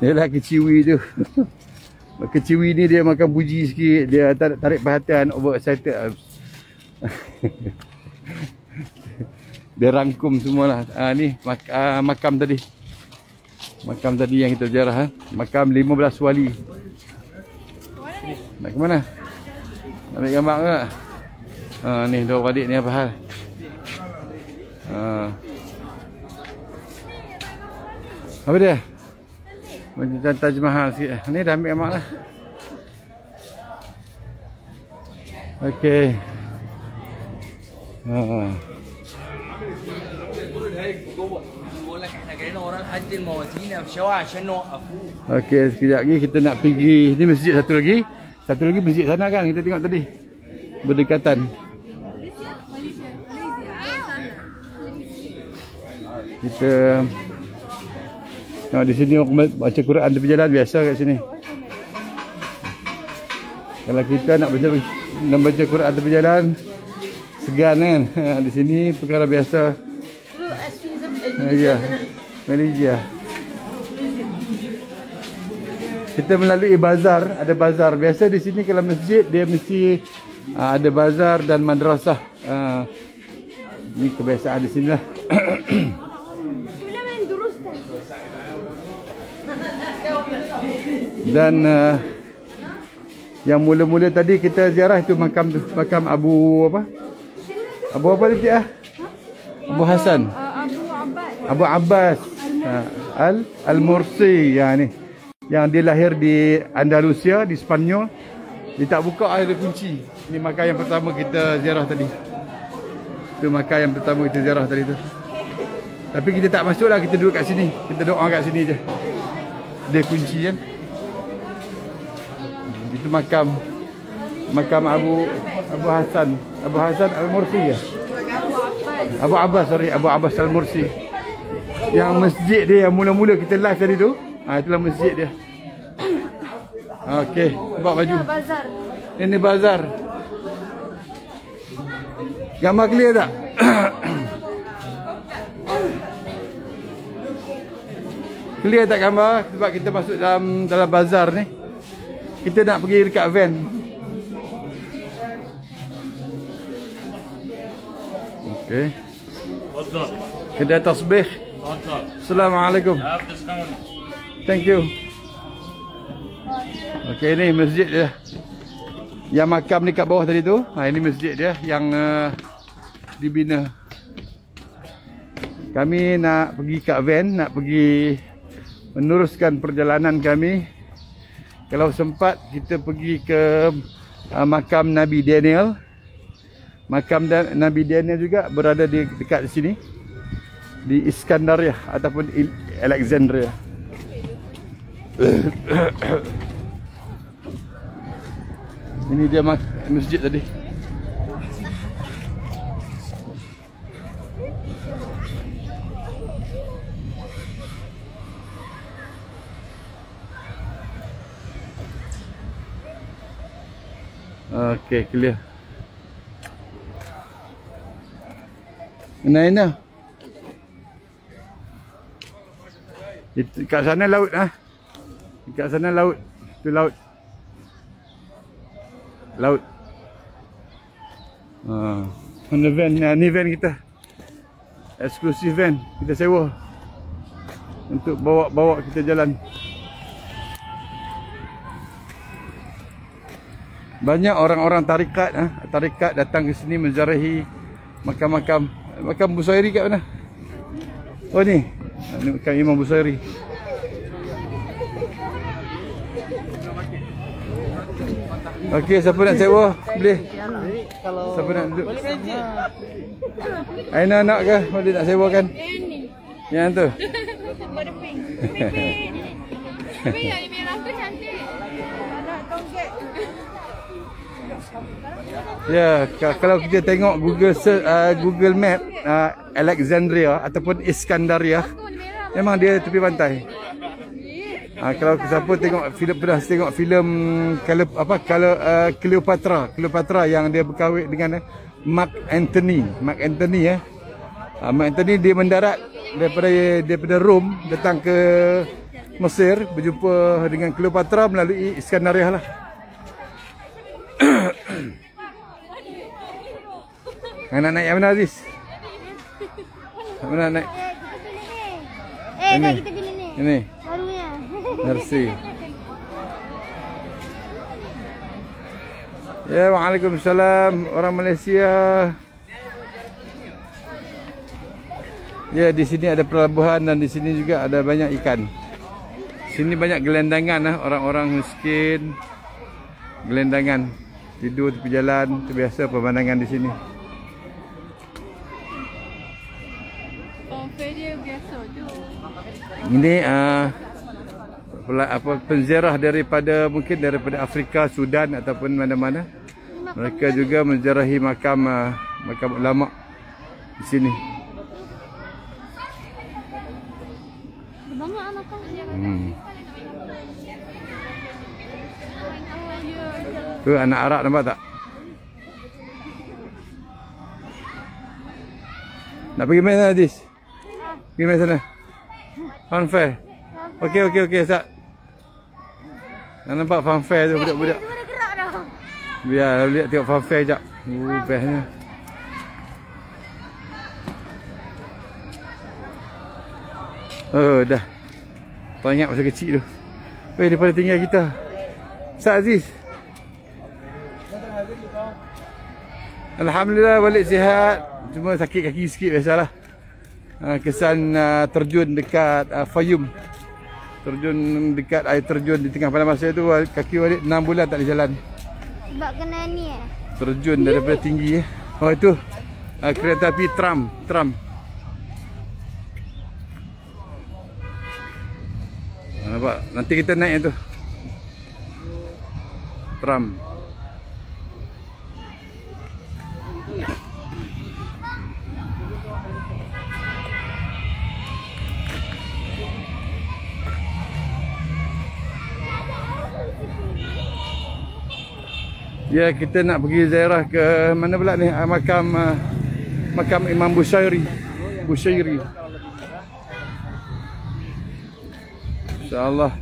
Yalah keciwi tu. Keciwi ni dia makan buji sikit, dia tarik perhatian, over excited. Dia rangkum semualah. Ni makam tadi. Makam tadi yang kita berjarah. Makam 15 wali. Nak ke mana? Nak ambil gambar ke? Ni dua beradik ni apa hal? Apa dia? Macam Taj Mahal sikit. Ni dah ambil gambar lah. Okey. Okey, sekejap lagi kita nak pergi. Ni masjid satu lagi. Satu lagi masjid sana kan kita tengok tadi. Berdekatan. Kita di sini orang baca Quran di jalan biasa kat sini. Kalau kita nak baca Quran di jalan segan kan. Di sini perkara biasa. Ya, Malaysia. Kita melalui bazar, ada bazar. Biasa di sini kalau masjid dia mesti ada bazar dan madrasah. Ini kebiasaan di sinilah. Dan yang mula-mula tadi kita ziarah itu makam tu, makam Abu apa ni dia? Abu Hasan. Abu Abbas Al-Mursi, yang ni, yang dia lahir di Andalusia, di Spanyol. Dia tak buka, ada kunci. Ini makam yang pertama kita ziarah tadi. Itu makam yang pertama kita ziarah tadi tu. Tapi kita tak masuk lah, kita duduk kat sini. Kita doa kat sini je. Dia kunci kan. Itu makam Abu Hasan. Abu Hasan Al-Mursi ya. Abu Abbas Al-Mursi. Yang masjid dia yang mula-mula kita live tadi tu. Ha, itulah masjid dia. Okey, buat baju. Ini bazar. Gambar clear tak? Clear tak gambar? Sebab kita masuk dalam bazar ni. Kita nak pergi dekat van. Okey. Kedai tasbih. Assalamualaikum. Thank you. Okey, ni masjid dia. Yang makam ni kat bawah tadi tu. Ha, ini masjid dia yang dibina. Kami nak pergi kat van, nak pergi meneruskan perjalanan kami. Kalau sempat kita pergi ke makam Nabi Danial. Makam Nabi Danial juga berada di dekat sini. Di Iskandaria ataupun Alexandria. Ini dia masjid tadi. Okey, clear. Mana? Dekat sana laut ah. Dekat sana laut. Tu laut. Laut. Mana van? Ni van kita. Eksklusif van. Kita sewa untuk bawa kita jalan. Banyak orang-orang tarikat tarikat datang ke sini menziarahi makam-makam. Makam Busiri kat mana? Oh ni. Ni makam Imam Busiri. Okey, siapa nak sewa? Boleh. Siapa nak duduk? Aina nak ke? Boleh nak sewa kan? Yang tu. Warna pink. Pink yang merah tu cantik. Anak tonggek. Ya, kalau kita tengok Google Map Alexandria ataupun Iskandaria, memang dia tepi pantai. Kalau siapa tengok filem Cleopatra yang dia berkahwin dengan Mark Anthony ya. Mark Anthony dia mendarat daripada Rom datang ke Mesir berjumpa dengan Cleopatra melalui Iskandaria lah. Nak naik yang mana Aziz? Mana naik? Ini. Ini. Merci. Ya, waalaikumsalam orang Malaysia. Ya, di sini ada pelabuhan dan di sini juga ada banyak ikan. Sini banyak gelandangan orang-orang miskin. Gelandangan tidur tepi jalan, itu biasa pemandangan di sini. Ini penziarah mungkin daripada Afrika, Sudan ataupun mana-mana. Mereka juga menziarahi makam ulama di sini. Banyak makam. Tu anak Arab nampak tak? Nak pergi mana Aziz? Pergi mana sana? Funfair. Okey Ustaz. Nampak funfair tu budak-budak. Biar lihat tengok funfair jap. Bestnya. Oh dah. Teringat masa kecil tu. Weh, daripada tinggal kita. Ustaz Aziz. Alhamdulillah balik sihat. Cuma sakit kaki sikit biasalah. Kesan terjun dekat air terjun di tengah padang pasir tu, kaki Walid 6 bulan tak boleh jalan. Sebab kena ni ya. Terjun daripada tinggi ya. Oh itu kereta api tram. Nampak? Nanti kita naik yang tu. Tram. Ya, kita nak pergi ziarah ke mana pula ni? Makam Imam Busiri. InsyaAllah.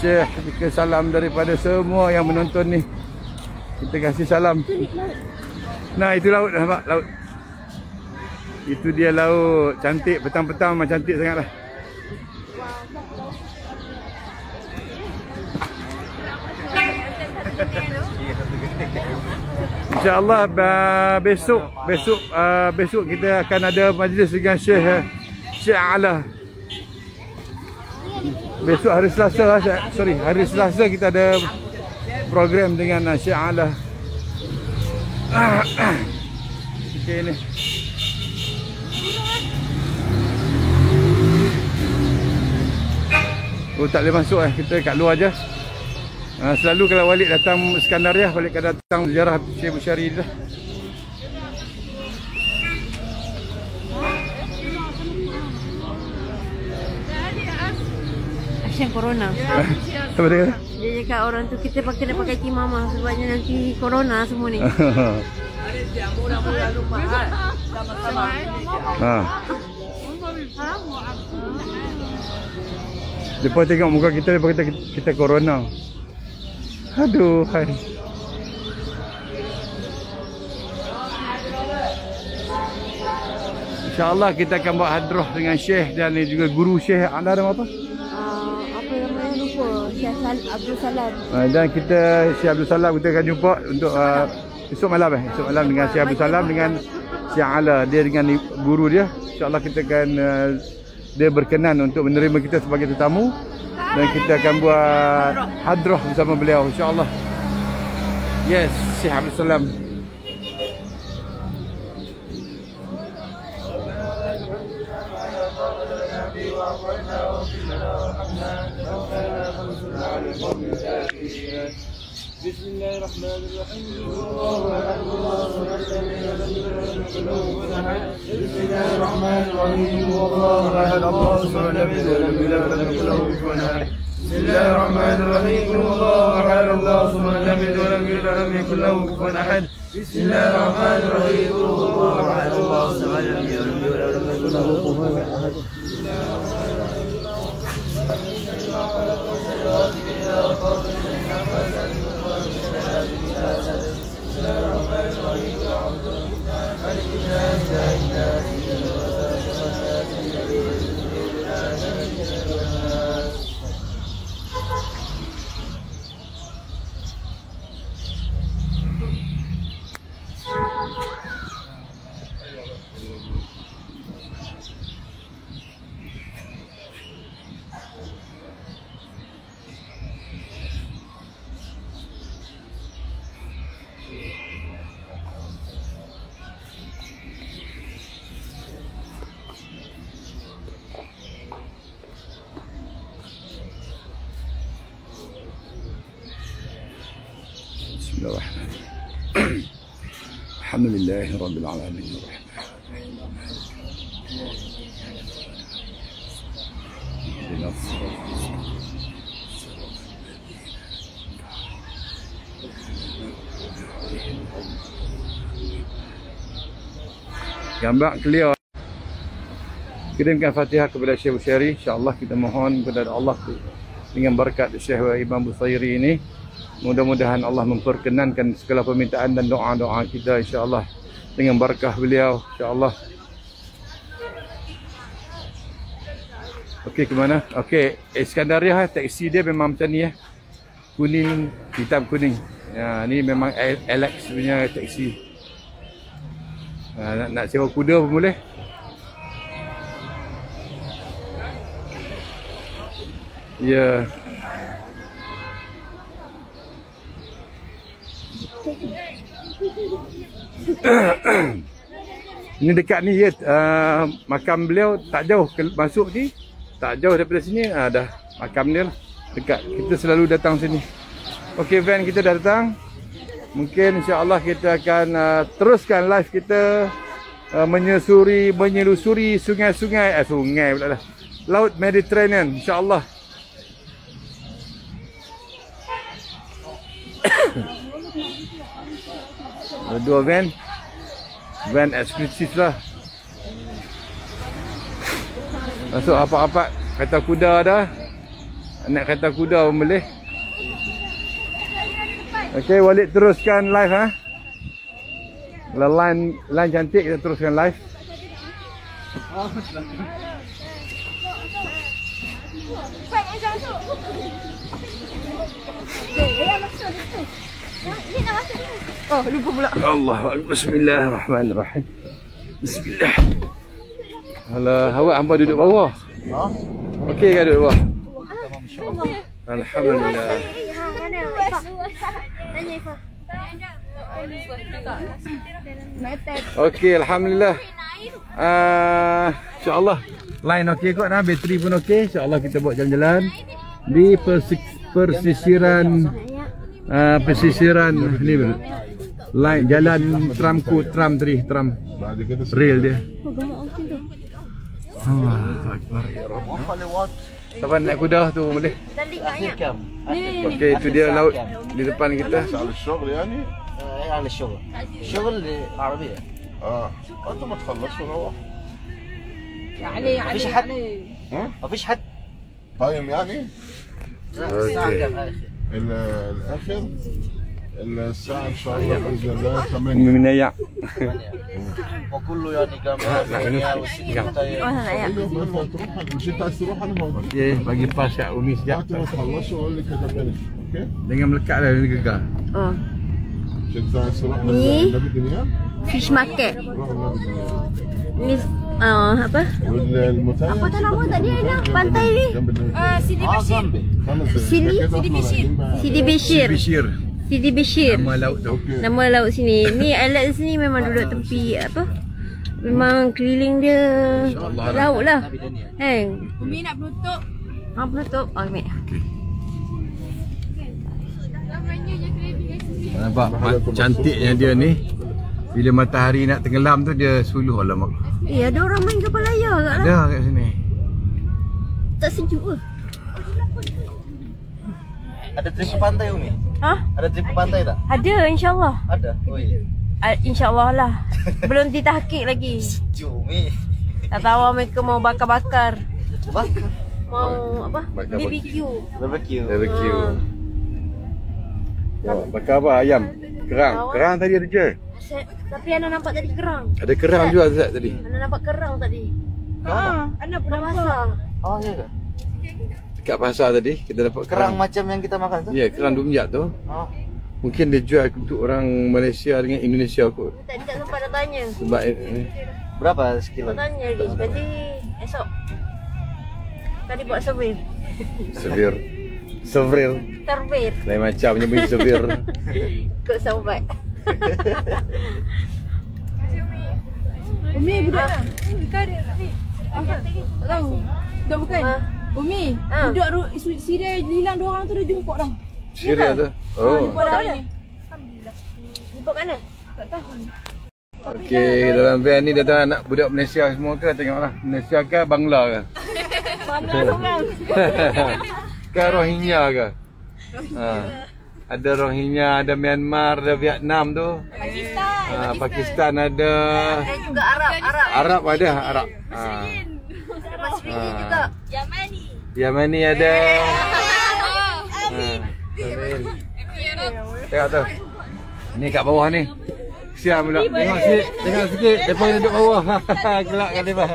Syekh berikan salam daripada semua yang menonton ni. Kita kasih salam. Nah, itu laut, nampak laut. Itu dia laut. Cantik, petang-petang memang cantik sangatlah. InsyaAllah besok kita akan ada majlis dengan Syekh Ala. Besok hari Selasa, hari Selasa kita ada program dengan Syekh Ala. Okey ni. Oh, tak boleh masuk kita kat luar aje. Selalu kalau Walid datang Iskandaria, Walid akan datang ziarah Syekh Busiri dah. Asyik corona. Apa dia? Dia cakap orang tu kita pakai nak pakai kimamah sebabnya nanti corona semua ni. Lepas tengok muka kita, lepas kita corona. Aduh, hai. InsyaAllah kita akan buat hadroh dengan Syekh dan juga guru Syekh. Anda nama apa? Apa namanya lupa. Syekh Abdul Salam. Dan kita Syekh Abdul Salam kita akan jumpa untuk esok malam dengan Syekh Abdul Salam dengan Syekh Ala. Dia dengan guru dia. InsyaAllah kita akan dia berkenan untuk menerima kita sebagai tetamu. Dan kita akan buat hadroh bersama beliau, insyaAllah. Yes, Syekh Abdul Salam. Bismillahirrahmanirrahim. Alhamdulillah Rabbil Alamin. Gambar clear. Kirimkan Fatihah kepada Syekh Busiri. InsyaAllah kita mohon kepada Allah dengan berkat Syekh Imam Busiri ini, mudah-mudahan Allah memperkenankan segala permintaan dan doa-doa kita, insyaAllah. Dengan barakah beliau, insyaAllah. Okey, ke mana? Okey, Iskandaria, teksi dia memang macam ni ya. Kuning, hitam kuning. Ya, ni memang Alex punya teksi. Nak sewa kuda pun boleh. Ya. Ini dekat ni ya, makam beliau tak jauh masuk ni, tak jauh daripada sini dah makam dia lah. Dekat, kita selalu datang sini. Okey, van kita dah datang. Mungkin insya-Allah kita akan teruskan live kita menyelusuri sungai-sungai, sungai pula lah, laut Mediterranean insya-Allah. Dua van eksklusif lah. Masuk apa-apa kereta kuda dah. Anak kereta kuda pun boleh. Okey, Walid teruskan live ha. Kalau line cantik, kita teruskan live. Oh, lupa pula. Allah, bismillahirrahmanirrahim. Bismillah. Alah, awak hamba duduk bawah. Ha? Okey ke duduk bawah? Alhamdulillah. Okey, alhamdulillah. Insya-Allah line okey kot, nah bateri pun okey. Insya-Allah kita buat jalan-jalan di pesisiran ni ber. Line jalan tram rail dia. Allah akbar ya Rabb. Tapan naik kuda tu boleh. Okey, itu dia laut di depan kita. شغل عربية. انتم ما تخلصوا روح. يعني فيش حد. ما فيش حد. طيب يعني؟ الساعة كم آخر؟ الآخر الساعة إن شاء الله بإذن الله 8 من أيام وكله يعني كم ريال و6 ريال مش أنت عايز تروح أنا موجود إيه باجي باشا وميس جاي بعد ما تخلصوا أقول لك أنا فينش أوكي؟ لأن ملكة على الرجال آه مش أنت عايز تروح نبي دنيا؟ فيش مكة apa? Apa tu nama tadi Aina? Pantai ni? Sidi Bashir. Sidi Bashir. Nama laut tu. Nama laut sini. Ni alat sini memang duduk tepi apa? Memang keliling dia laut lah. Hang. Umi nak penutup. Nak penutup. Okey. Nampak cantiknya dia ni. Bila matahari nak tenggelam tu dia suluh alamak. Eh, ada orang main kapal layar kat lah. Ada kat sini. Tak sejuk ke? Ada trip ke pantai Umi? Ha? Ada trip ke pantai tak? Ada, insya-Allah. Ada. Oi. Insya-Allah lah. Belum ditahqiq lagi. Sejuk Umi. Tak tahu mereka mau bakar-bakar. Bakar. Mau apa? BBQ. Ya, bakar apa? Ayam. Kerang tadi ada je. Tapi Ana nampak tadi kerang. Ada kerang juga Azat tadi. Ana nampak kerang tadi. Ha, Ana pernah pasar. Oh, ya ke? Dekat pasar tadi kita dapat kerang macam yang kita makan tu. Ya, kerang dumjak tu. Oh. Mungkin dia jual untuk orang Malaysia dengan Indonesia kot. Tadi tak sempat nak tanya. Sebab berapa sekilo? Tak tanya lagi. Jadi esok. Tadi buat survey. Survey. Lain macam punya bunyi survey. Ikut sahabat. Umi budak lah. Tahu. Budak bukan? Umi, budak Syria hilang dua orang tu dah jumpa dah. Syria tu? Oh. Jumpa dah ni. Alhamdulillah. Jumpa kat mana? Tak tahu. Okey, dalam van ni datang anak budak Malaysia semua ke? Tengoklah. Malaysia ke Bangla ke? Bangla orang. Ke Rohingya ke? Ha. Ada Rohingya, ada Myanmar, ada Vietnam tu. Pakistan ada. Juga Arab ada. Mesrin juga. Yamani ada. Amin. Tengok tu. Ni kat bawah ni. Kesian pula. Tengok sikit. Depa duduk bawah. Gelak kat depa.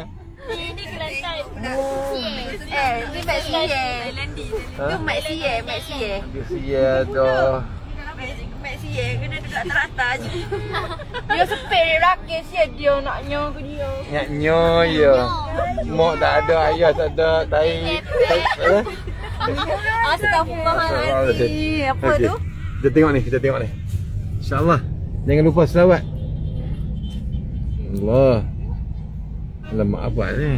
Ini Kelantan. Ni Maxi. Dia dah. Maxi kena duduk teratas je. Dia sepik rakis dia naknya ke dia. Naknya ya. Mak tak ada, ayah tak ada, tai. Astagfirullahalazim. Apa tu? Kita tengok ni. InsyaAllah. Jangan lupa selawat. Allah. Alamak, apa ni?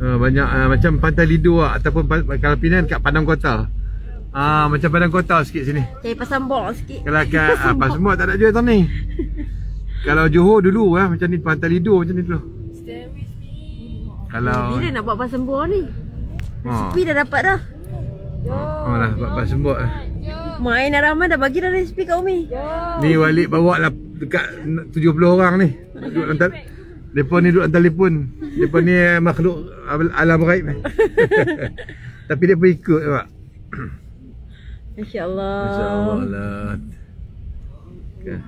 Ha, banyak macam pantai Lido lah. Ataupun kalau Penang dekat Padang Kota. Ah, macam Padang Kota sikit sini. Cari pasang bok sikit. Kalau kat pasang bok tak ada jual tahun ni. Kalau Johor dulu lah, macam ni pantai Lido macam ni dulu. Kalau bila nak buat pasang bok ni? Resipi dah dapat dah. Oh lah, buat pasang bok. Mak Aina Rahman dah bagi dah resipi kat Umi. Ni Walid bawa lah dekat 70 orang ni. Duduk dalam telefon ni, duduk dalam telefon. Depa ni makhluk alam ghaib ni. Tapi dia pun ikut pak. InsyaAllah. InsyaAllah lah. Okay.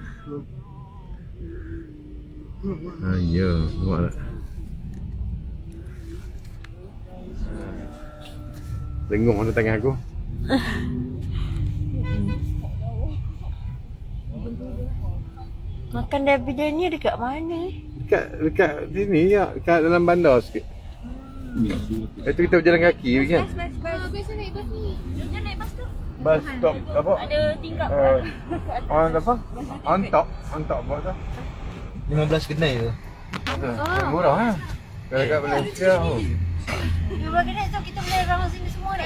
Ayo, buat lah. Tengok mana tangan aku. Makan dah bidannya dekat mana? Dekat sini ya, dekat dalam bandar sikit. Itu kita berjalan kaki pergi kan? Biasa naik bas ni. Dia naik bas tu. Bas stop apa? Ada tingkap. On apa? On top. On top buat tu. 15 kedai tu. Murah ah. Kalau kat Malaysia. Dia boleh kedai tu kita boleh round sini semua ni.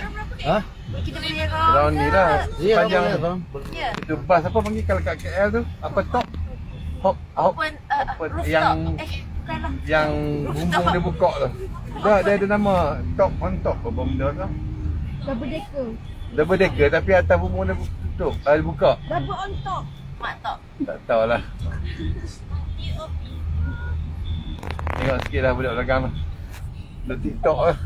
Ha? Kita boleh round ni lah. Panjang tu. Ya. Itu bas apa panggil kalau kat KL tu? Apa top? Open yang bumbung dia buka tu. Tak, dia ada nama top on top apa benda tu. Double decker. Double decker tapi atas bumbung dia tutup, dia buka. Double on top. Mak top. Tak tahulah. Tengok sikit dah budak belakang tu. Duk TikTok lah.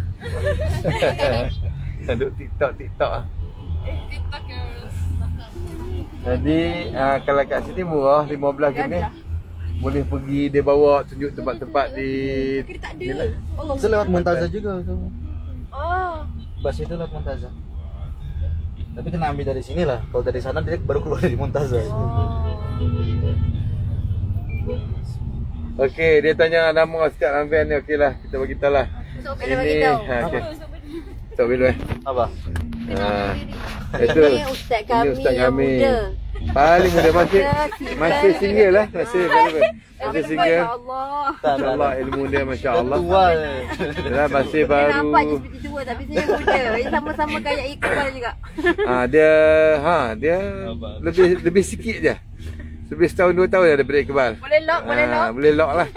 Duk TikTok lah. Jadi kalau kat sini murah, 15 ringgit. Boleh pergi dia bawa tunjuk tempat-tempat di kita lewat Montaza juga tu. Oh. Bas itu lewat Montaza. Tapi kena ambil dari sini lah. Kalau dari sana direct baru keluar dari Montaza. Oh. Okey, dia tanya nama setiap dalam van ni. Okeylah, kita bagi tahu lah. So, bila bagi tahu. Okey. So, bila eh. Apa? Ini ustaz kami, muda. Paling muda masih single lah. Masih single. Masya-Allah, ilmu dia masya-Allah. Tua. Masih baru. Nampak je seperti tua tapi sebenarnya muda. Dia sama-sama kayak Iqbal juga. Dia lebih sikit je. Lebih setahun 2 tahun dah daripada Iqbal. Boleh lock, boleh lock lah.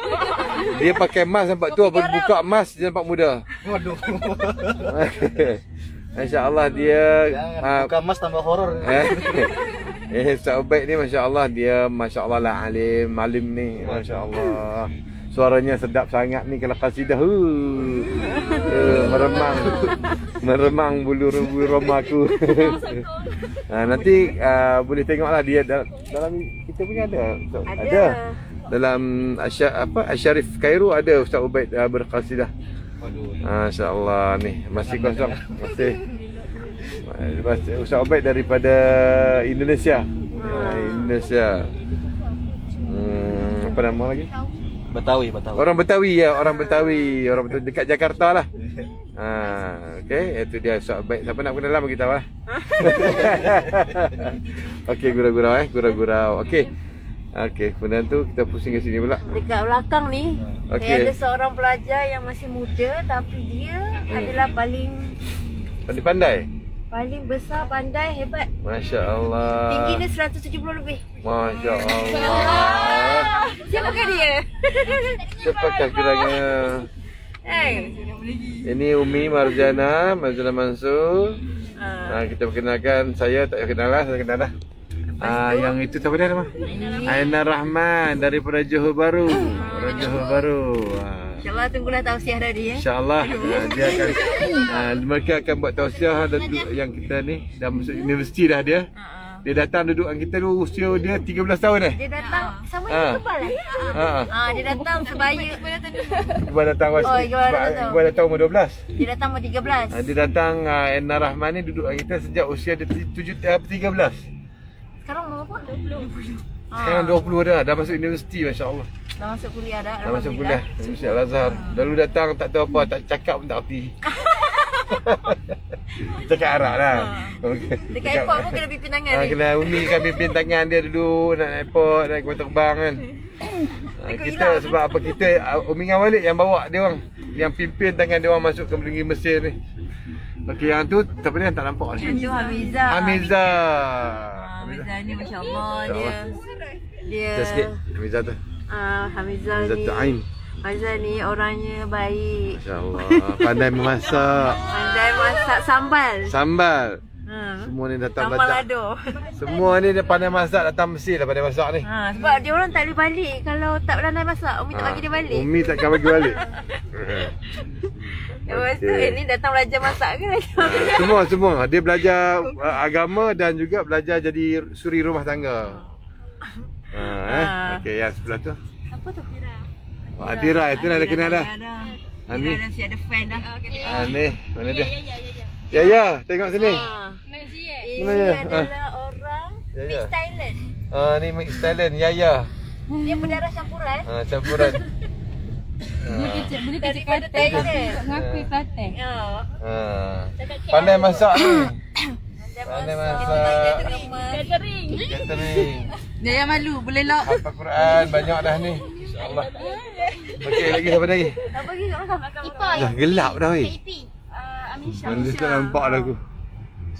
Dia pakai mask nampak tua, buka mask dia nampak muda. Waduh. Masya-Allah dia bukan mas tambah horor. Ustaz Ubaid ni masya-Allah dia masya-Allah lah alim, malim ni masya-Allah. Suaranya sedap sangat ni kalau qasidah. Meremang bulu romaku. Nanti boleh tengoklah dia dalam kita punya ada. Dalam Asyarif Kairo ada Ustaz Ubaid berqasidah. InsyaAllah ni masih kosong. Masih Ustaz Ubaid daripada Indonesia. Apa nama lagi? Betawi. Orang Betawi dekat Jakarta lah. Okey, itu dia Ustaz Ubaid. Siapa nak kenal lah bagi tahu lah. Okey, gurau-gurau. Okey, kemudian tu kita pusing ke sini pula. Dekat belakang ni ada seorang pelajar yang masih muda tapi dia adalah paling pandai. Paling besar, pandai, hebat. Masya-Allah. Tinggi dia 170 lebih. Masya-Allah. Siapakah dia? Siapakah kiranya? Ini Umi Marjana Mansur. Kita perkenalkan, saya tak kenal lah, saya kenal dah. Yang itu siapa dia nama? Aina Rahman daripada Johor Bahru. InsyaAllah tunggulah tausiah tadi InsyaAllah. Dia akan mereka akan buat tausiah yang kita ni dah masuk universiti dah dia. Dia datang duduk dengan kita dulu usia dia 13 tahun dah. Dia datang sama Iqbal lah. Dia datang sebaya Iqbal datang umur 12. Dia datang umur 13. Dia datang Aina Rahman ni duduk dengan kita sejak usia dia 13. Sekarang umur apa? 20. Sekarang 20 dah masuk universiti masya-Allah. Dah masuk kuliah dah. Masuk kuliah Al-Azhar. Dulu datang tak tahu apa, tak cakap pun tak erti. Cakap Arab lah. Okay. Dekat airport pun kena pimpin tangan dia. Kena unikan pimpin tangan dia dulu. Nak airport, nak kuat terbang kan. Kita sebab apa kita Umi dengan Walid yang bawa dia orang, yang pimpin tangan dia orang masuk ke negeri Mesir ni. Okey, yang tu tapi dia tak nampak. Yang tu Hamizah. Hamizah ni masya-Allah dia. Hamizah tu. Hamizah ni orangnya baik. Masya-Allah. Pandai memasak. Pandai masak sambal. Semua ni datang belajar. Semua ni dia pandai masak, datang Mesir lah pandai masak ni. Sebab dia orang tak boleh balik kalau tak pandai masak. Umi tak bagi dia balik. Umi takkan bagi balik. Lepas tu ini datang belajar masak ke? Semua. Dia belajar agama dan juga belajar jadi suri rumah tangga. Okey, yang sebelah tu. Apa tu? Atirah. Itu dah kenal dah. Ini dah si ada fan dah. Ni, mana dia? Ya, tengok sini. Ini adalah orang mix Thailand. Ni mix Thailand, ya. Dia berdarah campuran. Campuran. Boleh kecil patah tapi tak ngakui patah. Pandai masak ni. Pandai masak. Catering. Jangan malu, boleh lok. Apa Quran banyak dah ni. InsyaAllah. Okey, lagi apa lagi? Apa lagi nak makan? Dah gelap dah weh. Amin Syah. Benda tak nampak dah aku.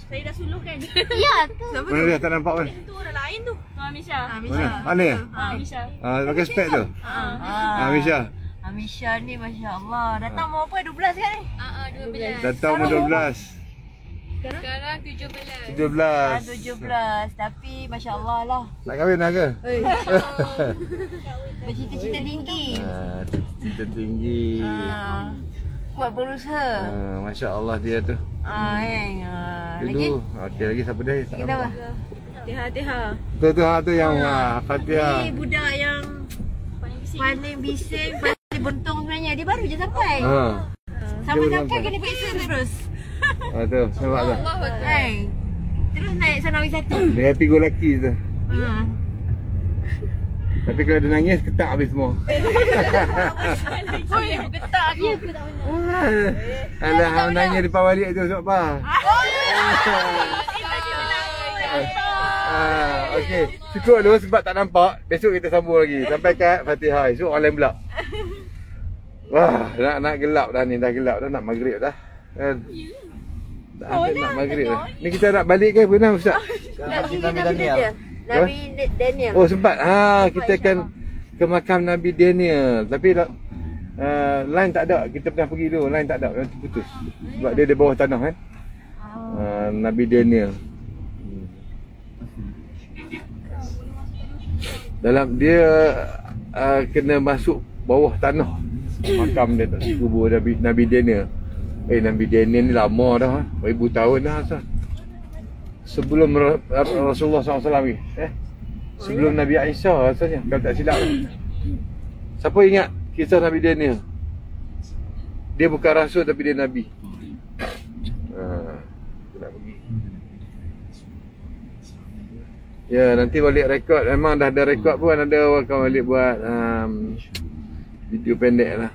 Saya dah suluh kan? Ya tu. Mana dia tak nampak kan? Itu orang lain tu. Amin Syah. Mana? Amin Syah. Pakai spek tu. Amin Syah. Amin Syah ni masya-Allah. Datang umur apa? 12 kan ni? 12. Datang umur 12. Sekarang 17. 17. Tapi masya-Allah lah. Nak kahwin dah ke? Hei. Bercita-cita tinggi. Cita tinggi. Buat berusaha. Masya-Allah dia tu. Lagi. Okey, lagi siapa dia? Tak nampak. Atirah. Tu yang Fatihah. Ini budak yang paling bising, paling beruntung sebenarnya. Dia baru je sampai. Sampai kakak kena periksa terus. Tu, nampak tak? Terus naik sana wisata. Dia happy go lucky tu. Tapi kalau dia nangis, ketak habis semua. Oh, yang ketak dia ke tak benar. Alah, hang nangis depan Walid tu sebab apa? Okey, cukup dulu sebab tak nampak. Besok kita sambung lagi sampai kat Fatihah. Esok online pula. Wah, nak gelap dah ni, dah gelap dah, nak maghrib dah. Kan? Nak maghrib dah. Ni kita nak balik ke Penang ustaz? Nabi Danial. Oh, sempat. Kita akan ke makam Nabi Danial. Tapi line tak ada. Kita pernah pergi dulu, line tak ada. Putus. Sebab dia di bawah tanah kan. Nabi Danial. Dalam dia kena masuk bawah tanah makam dia tak kubur Nabi Danial. Nabi Danial ni lama dah, ribu tahun dah asal. Sebelum Rasulullah SAW. Sebelum Nabi Aisyah asalnya, kalau tak silap. Siapa ingat kisah Nabi Danial? Dia bukan rasul tapi dia nabi. Ya, nanti Walid rekod. Memang dah ada rekod pun, ada kawan Walid buat video pendek lah.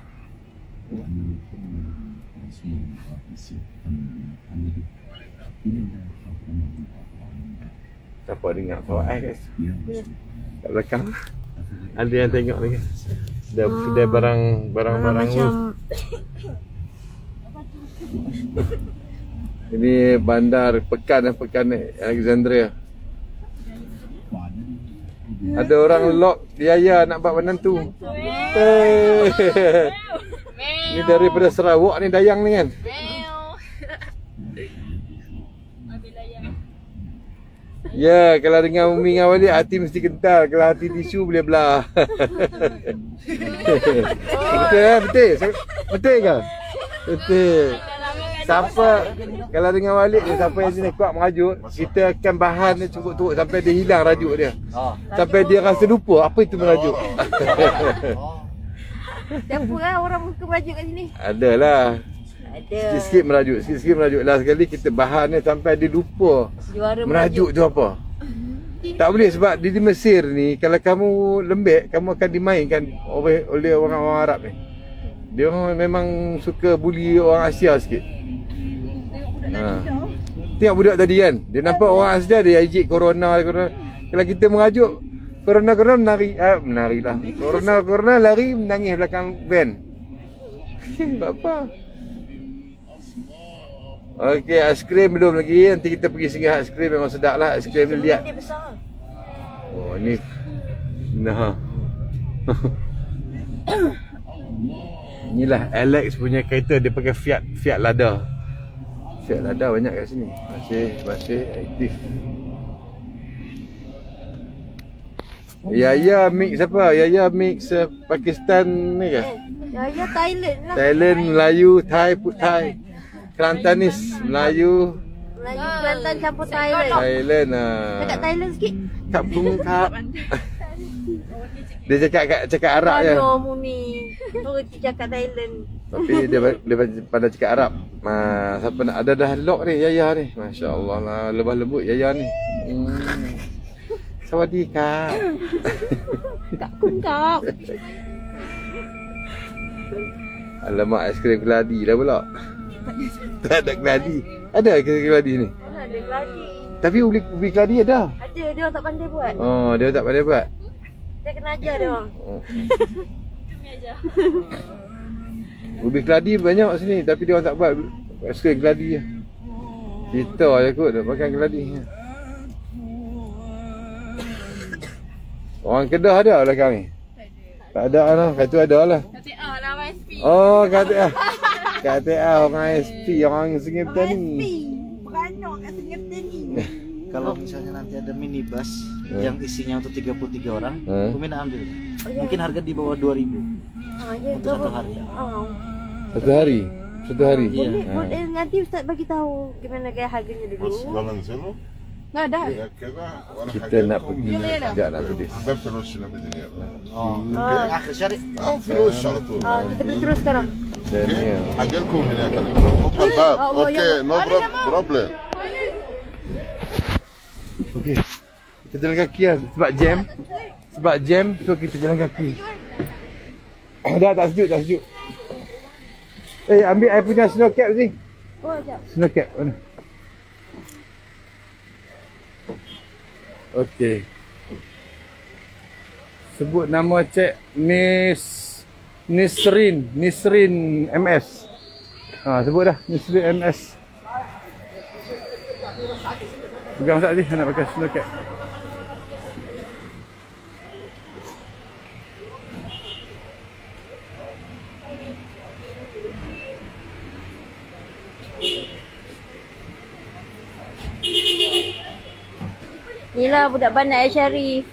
Siapa dengar soal guys? Kat belakang ada yang tengok ni. Ada barang-barang macam... Ini bandar pekan Alexandria. Ada orang lock biaya nak buat menantu. Ni daripada Sarawak ni dayang ni kan. Ya, kalau dengar Umi dengan Walid hati mesti kental. Kalau hati tisu boleh belah. Betul kan? Betul ke? Betul. Siapa kalau dengan Walid ni, siapa yang sini kuat merajuk, kita akan bahan dia cukup-cukup sampai dia hilang rajuk dia. Sampai dia rasa lupa apa itu merajuk. Siapa lah orang muka merajuk kat sini? Adalah. Sikit-sikit merajuk, sikit-sikit merajuk. Last sekali kita bahan dia sampai dia lupa merajuk tu apa. Tak boleh sebab di Mesir ni, kalau kamu lembek, kamu akan dimainkan oleh orang-orang Arab ni. Dia memang suka bully orang Asia sikit. Tengok budak tadi kan, dia nampak orang asdah dia ejek corona. Kalau kita merajuk, corona-corona menari, menari lah. Corona-corona lari menangis belakang van. Tak apa. Okey, aiskrim belum lagi. Nanti kita pergi singgah aiskrim, memang sedap lah aiskrim ni, lihat. Oh ni. Nah. Inilah Alex punya kereta, dia pakai Fiat, Fiat Lada. Fiat Lada banyak kat sini. Masih aktif. Yaya mix apa? Yaya mix Pakistan ni ke? Yaya Thailand lah. Thailand, Melayu, Thai, Put Thai. Kelantanis, Melayu. Melayu, Kelantan campur Thailand. Thailand lah. Dekat Thailand sikit. Kat Bungkak. Dia cakap Arab je. Aduh Mumi. Pergi cakap Thailand. Tapi dia pandai cakap Arab. Siapa nak ada dah log ni Yaya ni. Masya-Allah lah, lebah lembut Yaya ni. Sawadee kak. Kak kungkap. Alamak, aiskrim keladi dah pula. Tak ada keladi. Ada aiskrim keladi ni? Ada keladi. Tapi ubi keladi ada? Ada, dia orang tak pandai buat. Oh, dia tak pandai buat. Dia kena ajar dia orang. Kena ajar. Ubi keladi banyak sini tapi dia orang tak buat aiskrim keladi je. Kita je kot nak makan keladi. Orang Kedah ada belakang ni? Tak ada. Tak ada lah. Kat tu ada lah. KTA lah, orang ISP. Oh, KTA. KTA orang ISP, orang Sengitani. Orang ISP. Beranak kat Sengitani. Kalau misalnya nanti ada minibus yang isinya untuk 33 orang, kami nak ambil. Mungkin harga di bawah 2,000 untuk satu hari. Satu hari? Satu hari? Ya. Nanti Ustaz bagi tahu gimana gaya harganya dulu. Balang selalu. Nah, dah. Kita nak pergi sekejap lah tadi. Oh, akhir syari. Oh, terus salah tu. Kita pergi terus sekarang. Daniel. Ajalku ni nak kali. Buka bab. Okey, no problem. Okey. Kita jalan kaki lah. Sebab jam, so kita jalan kaki. Dah tak sejuk. Eh, ambil saya punya snow cap ni. Oh, jap. Snow cap mana? Okey. Sebut nama cik Nisrin MS. Sebut dah Nisrin MS. Pegang tak ni nak pakai snow cap. Inilah budak bandar Syarif.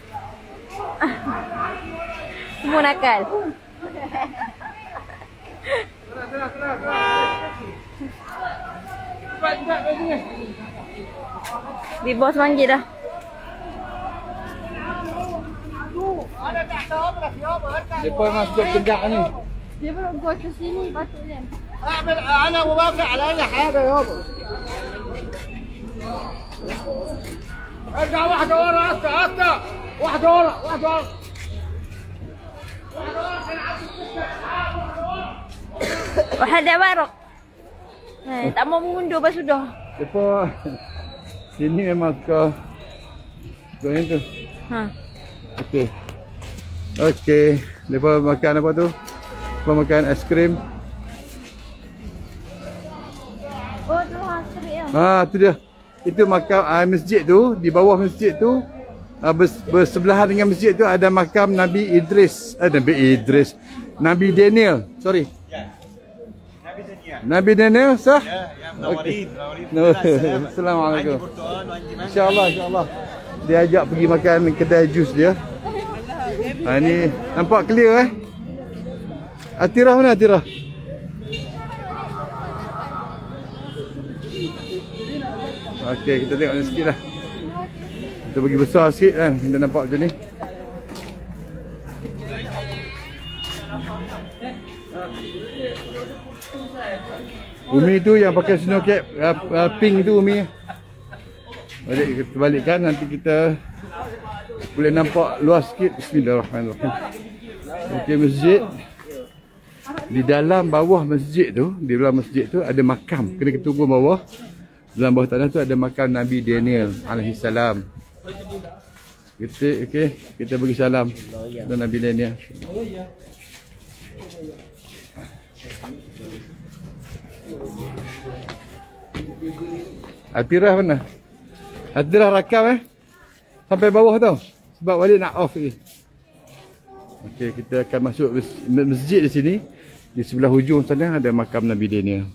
Semua nakal. Di bos panggil dah. Depa masuk kedai ni. Dia baru go ke sini patut kan. Ana mubafik ala ala haja yobo. ارجع واحدة ورا استا واحدة ورا واحدة ورا tak mau mundur pas sudah. Depa sini memang suka doain tu. Okey. Okey, depa makan apa tu? Depa makan aiskrim. Oh, tu aiskrim. Tu dia. Itu makam masjid tu, di bawah masjid tu bersebelahan dengan masjid tu ada makam Nabi Idris. Nabi Danial. Ya. Nabi Danial sah? Ya, Walid. Assalamualaikum. Insya-Allah. Dia ajak pergi makan kedai jus dia. Ni nampak clear Atirah mana Atirah? Okey, kita tengok ni sikit lah. Kita pergi besar sikit kan, kita nampak macam ni. Umi tu yang pakai snow cap, pink tu Umi. Balik, kita balikkan, nanti kita boleh nampak luas sikit. Bismillahirrahmanirrahim. Okey, masjid. Di dalam bawah masjid tu ada makam. Kena kita tunggu bawah. dalam bawah tanah tu ada makam Nabi Danial alaihi salam. Kita bagi salam kepada Nabi Danial. Atirah mana? Atirah rakam sampai bawah tau, sebab Walid nak off lagi. Okey, kita akan masuk masjid di sini. Di sebelah hujung sana ada makam Nabi Danial.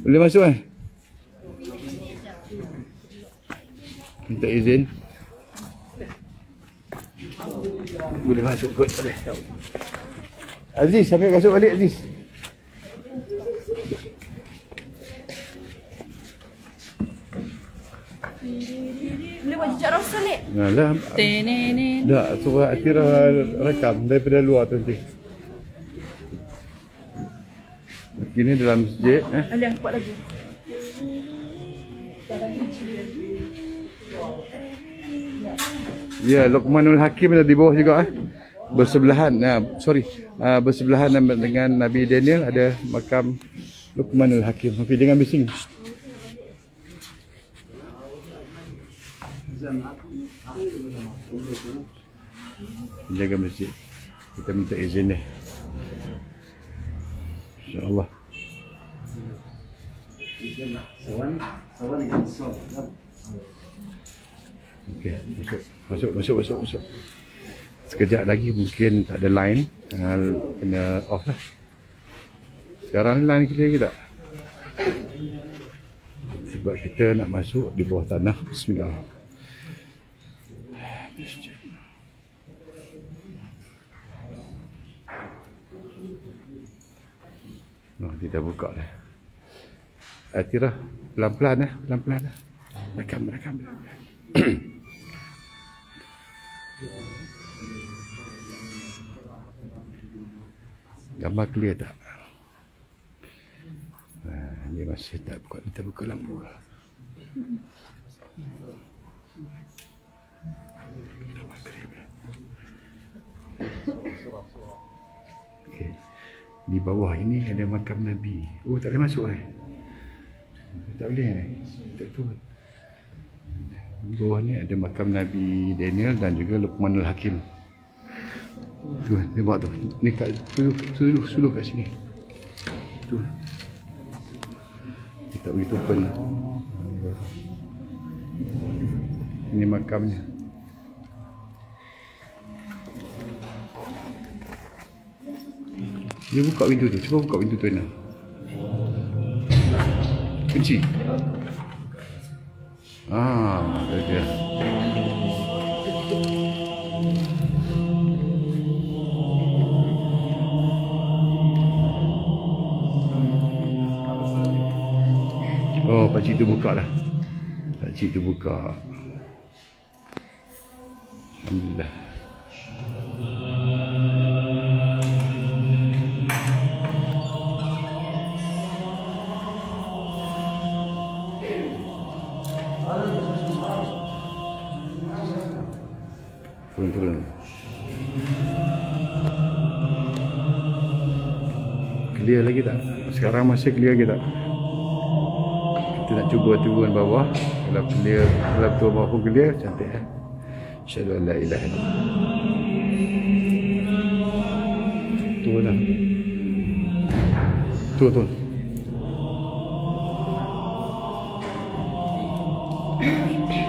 Boleh masuk Minta izin. Boleh masuk kot. Boleh. Aziz, sampai masuk balik Aziz. Boleh buat jejak rasul ni? Alah. Tak, surah Atirah rakam daripada luar tu nanti. Ini dalam masjid. Alah, buat lagi. Ya, Luqmanul Hakim ada di bawah juga Bersebelahan. Bersebelahan dengan Nabi Danial ada makam Luqmanul Hakim. Okey, jangan bising. Jaga masjid. Kita minta izin deh. InsyaAllah. Okey, masuk. Sekejap lagi mungkin tak ada line, kena off lah. Sekarang line kita lagi tak? Sebab kita nak masuk di bawah tanah. Bismillah. Nah, tidak buka dah. Atirah, pelan-pelan. Rakam. Gambar clear tak? Dia masih tak buka, kita buka lampu lah. Okay. Di bawah ini ada makam Nabi. Oh, tak boleh masuk Tak boleh Tak tahu. Di bawah ni ada makam Nabi Danial dan juga Luqmanul Hakim. Tu, dia buat tu. Ni kat suluh kat sini. Tu. Kita begitu open. Ini makamnya. Dia buka pintu tu. Cuba buka pintu tu Ana. Kunci. Dia. Oh, pakcik tu buka dah. Alhamdulillah. Turun. Clear lagi tak? Sekarang masih clear lagi tak? Kita nak cuba turun bawah. Kalau clear, kalau turun bawah pun clear, cantik Asyhadu an la ilaha illallah. Turun dah. Turun.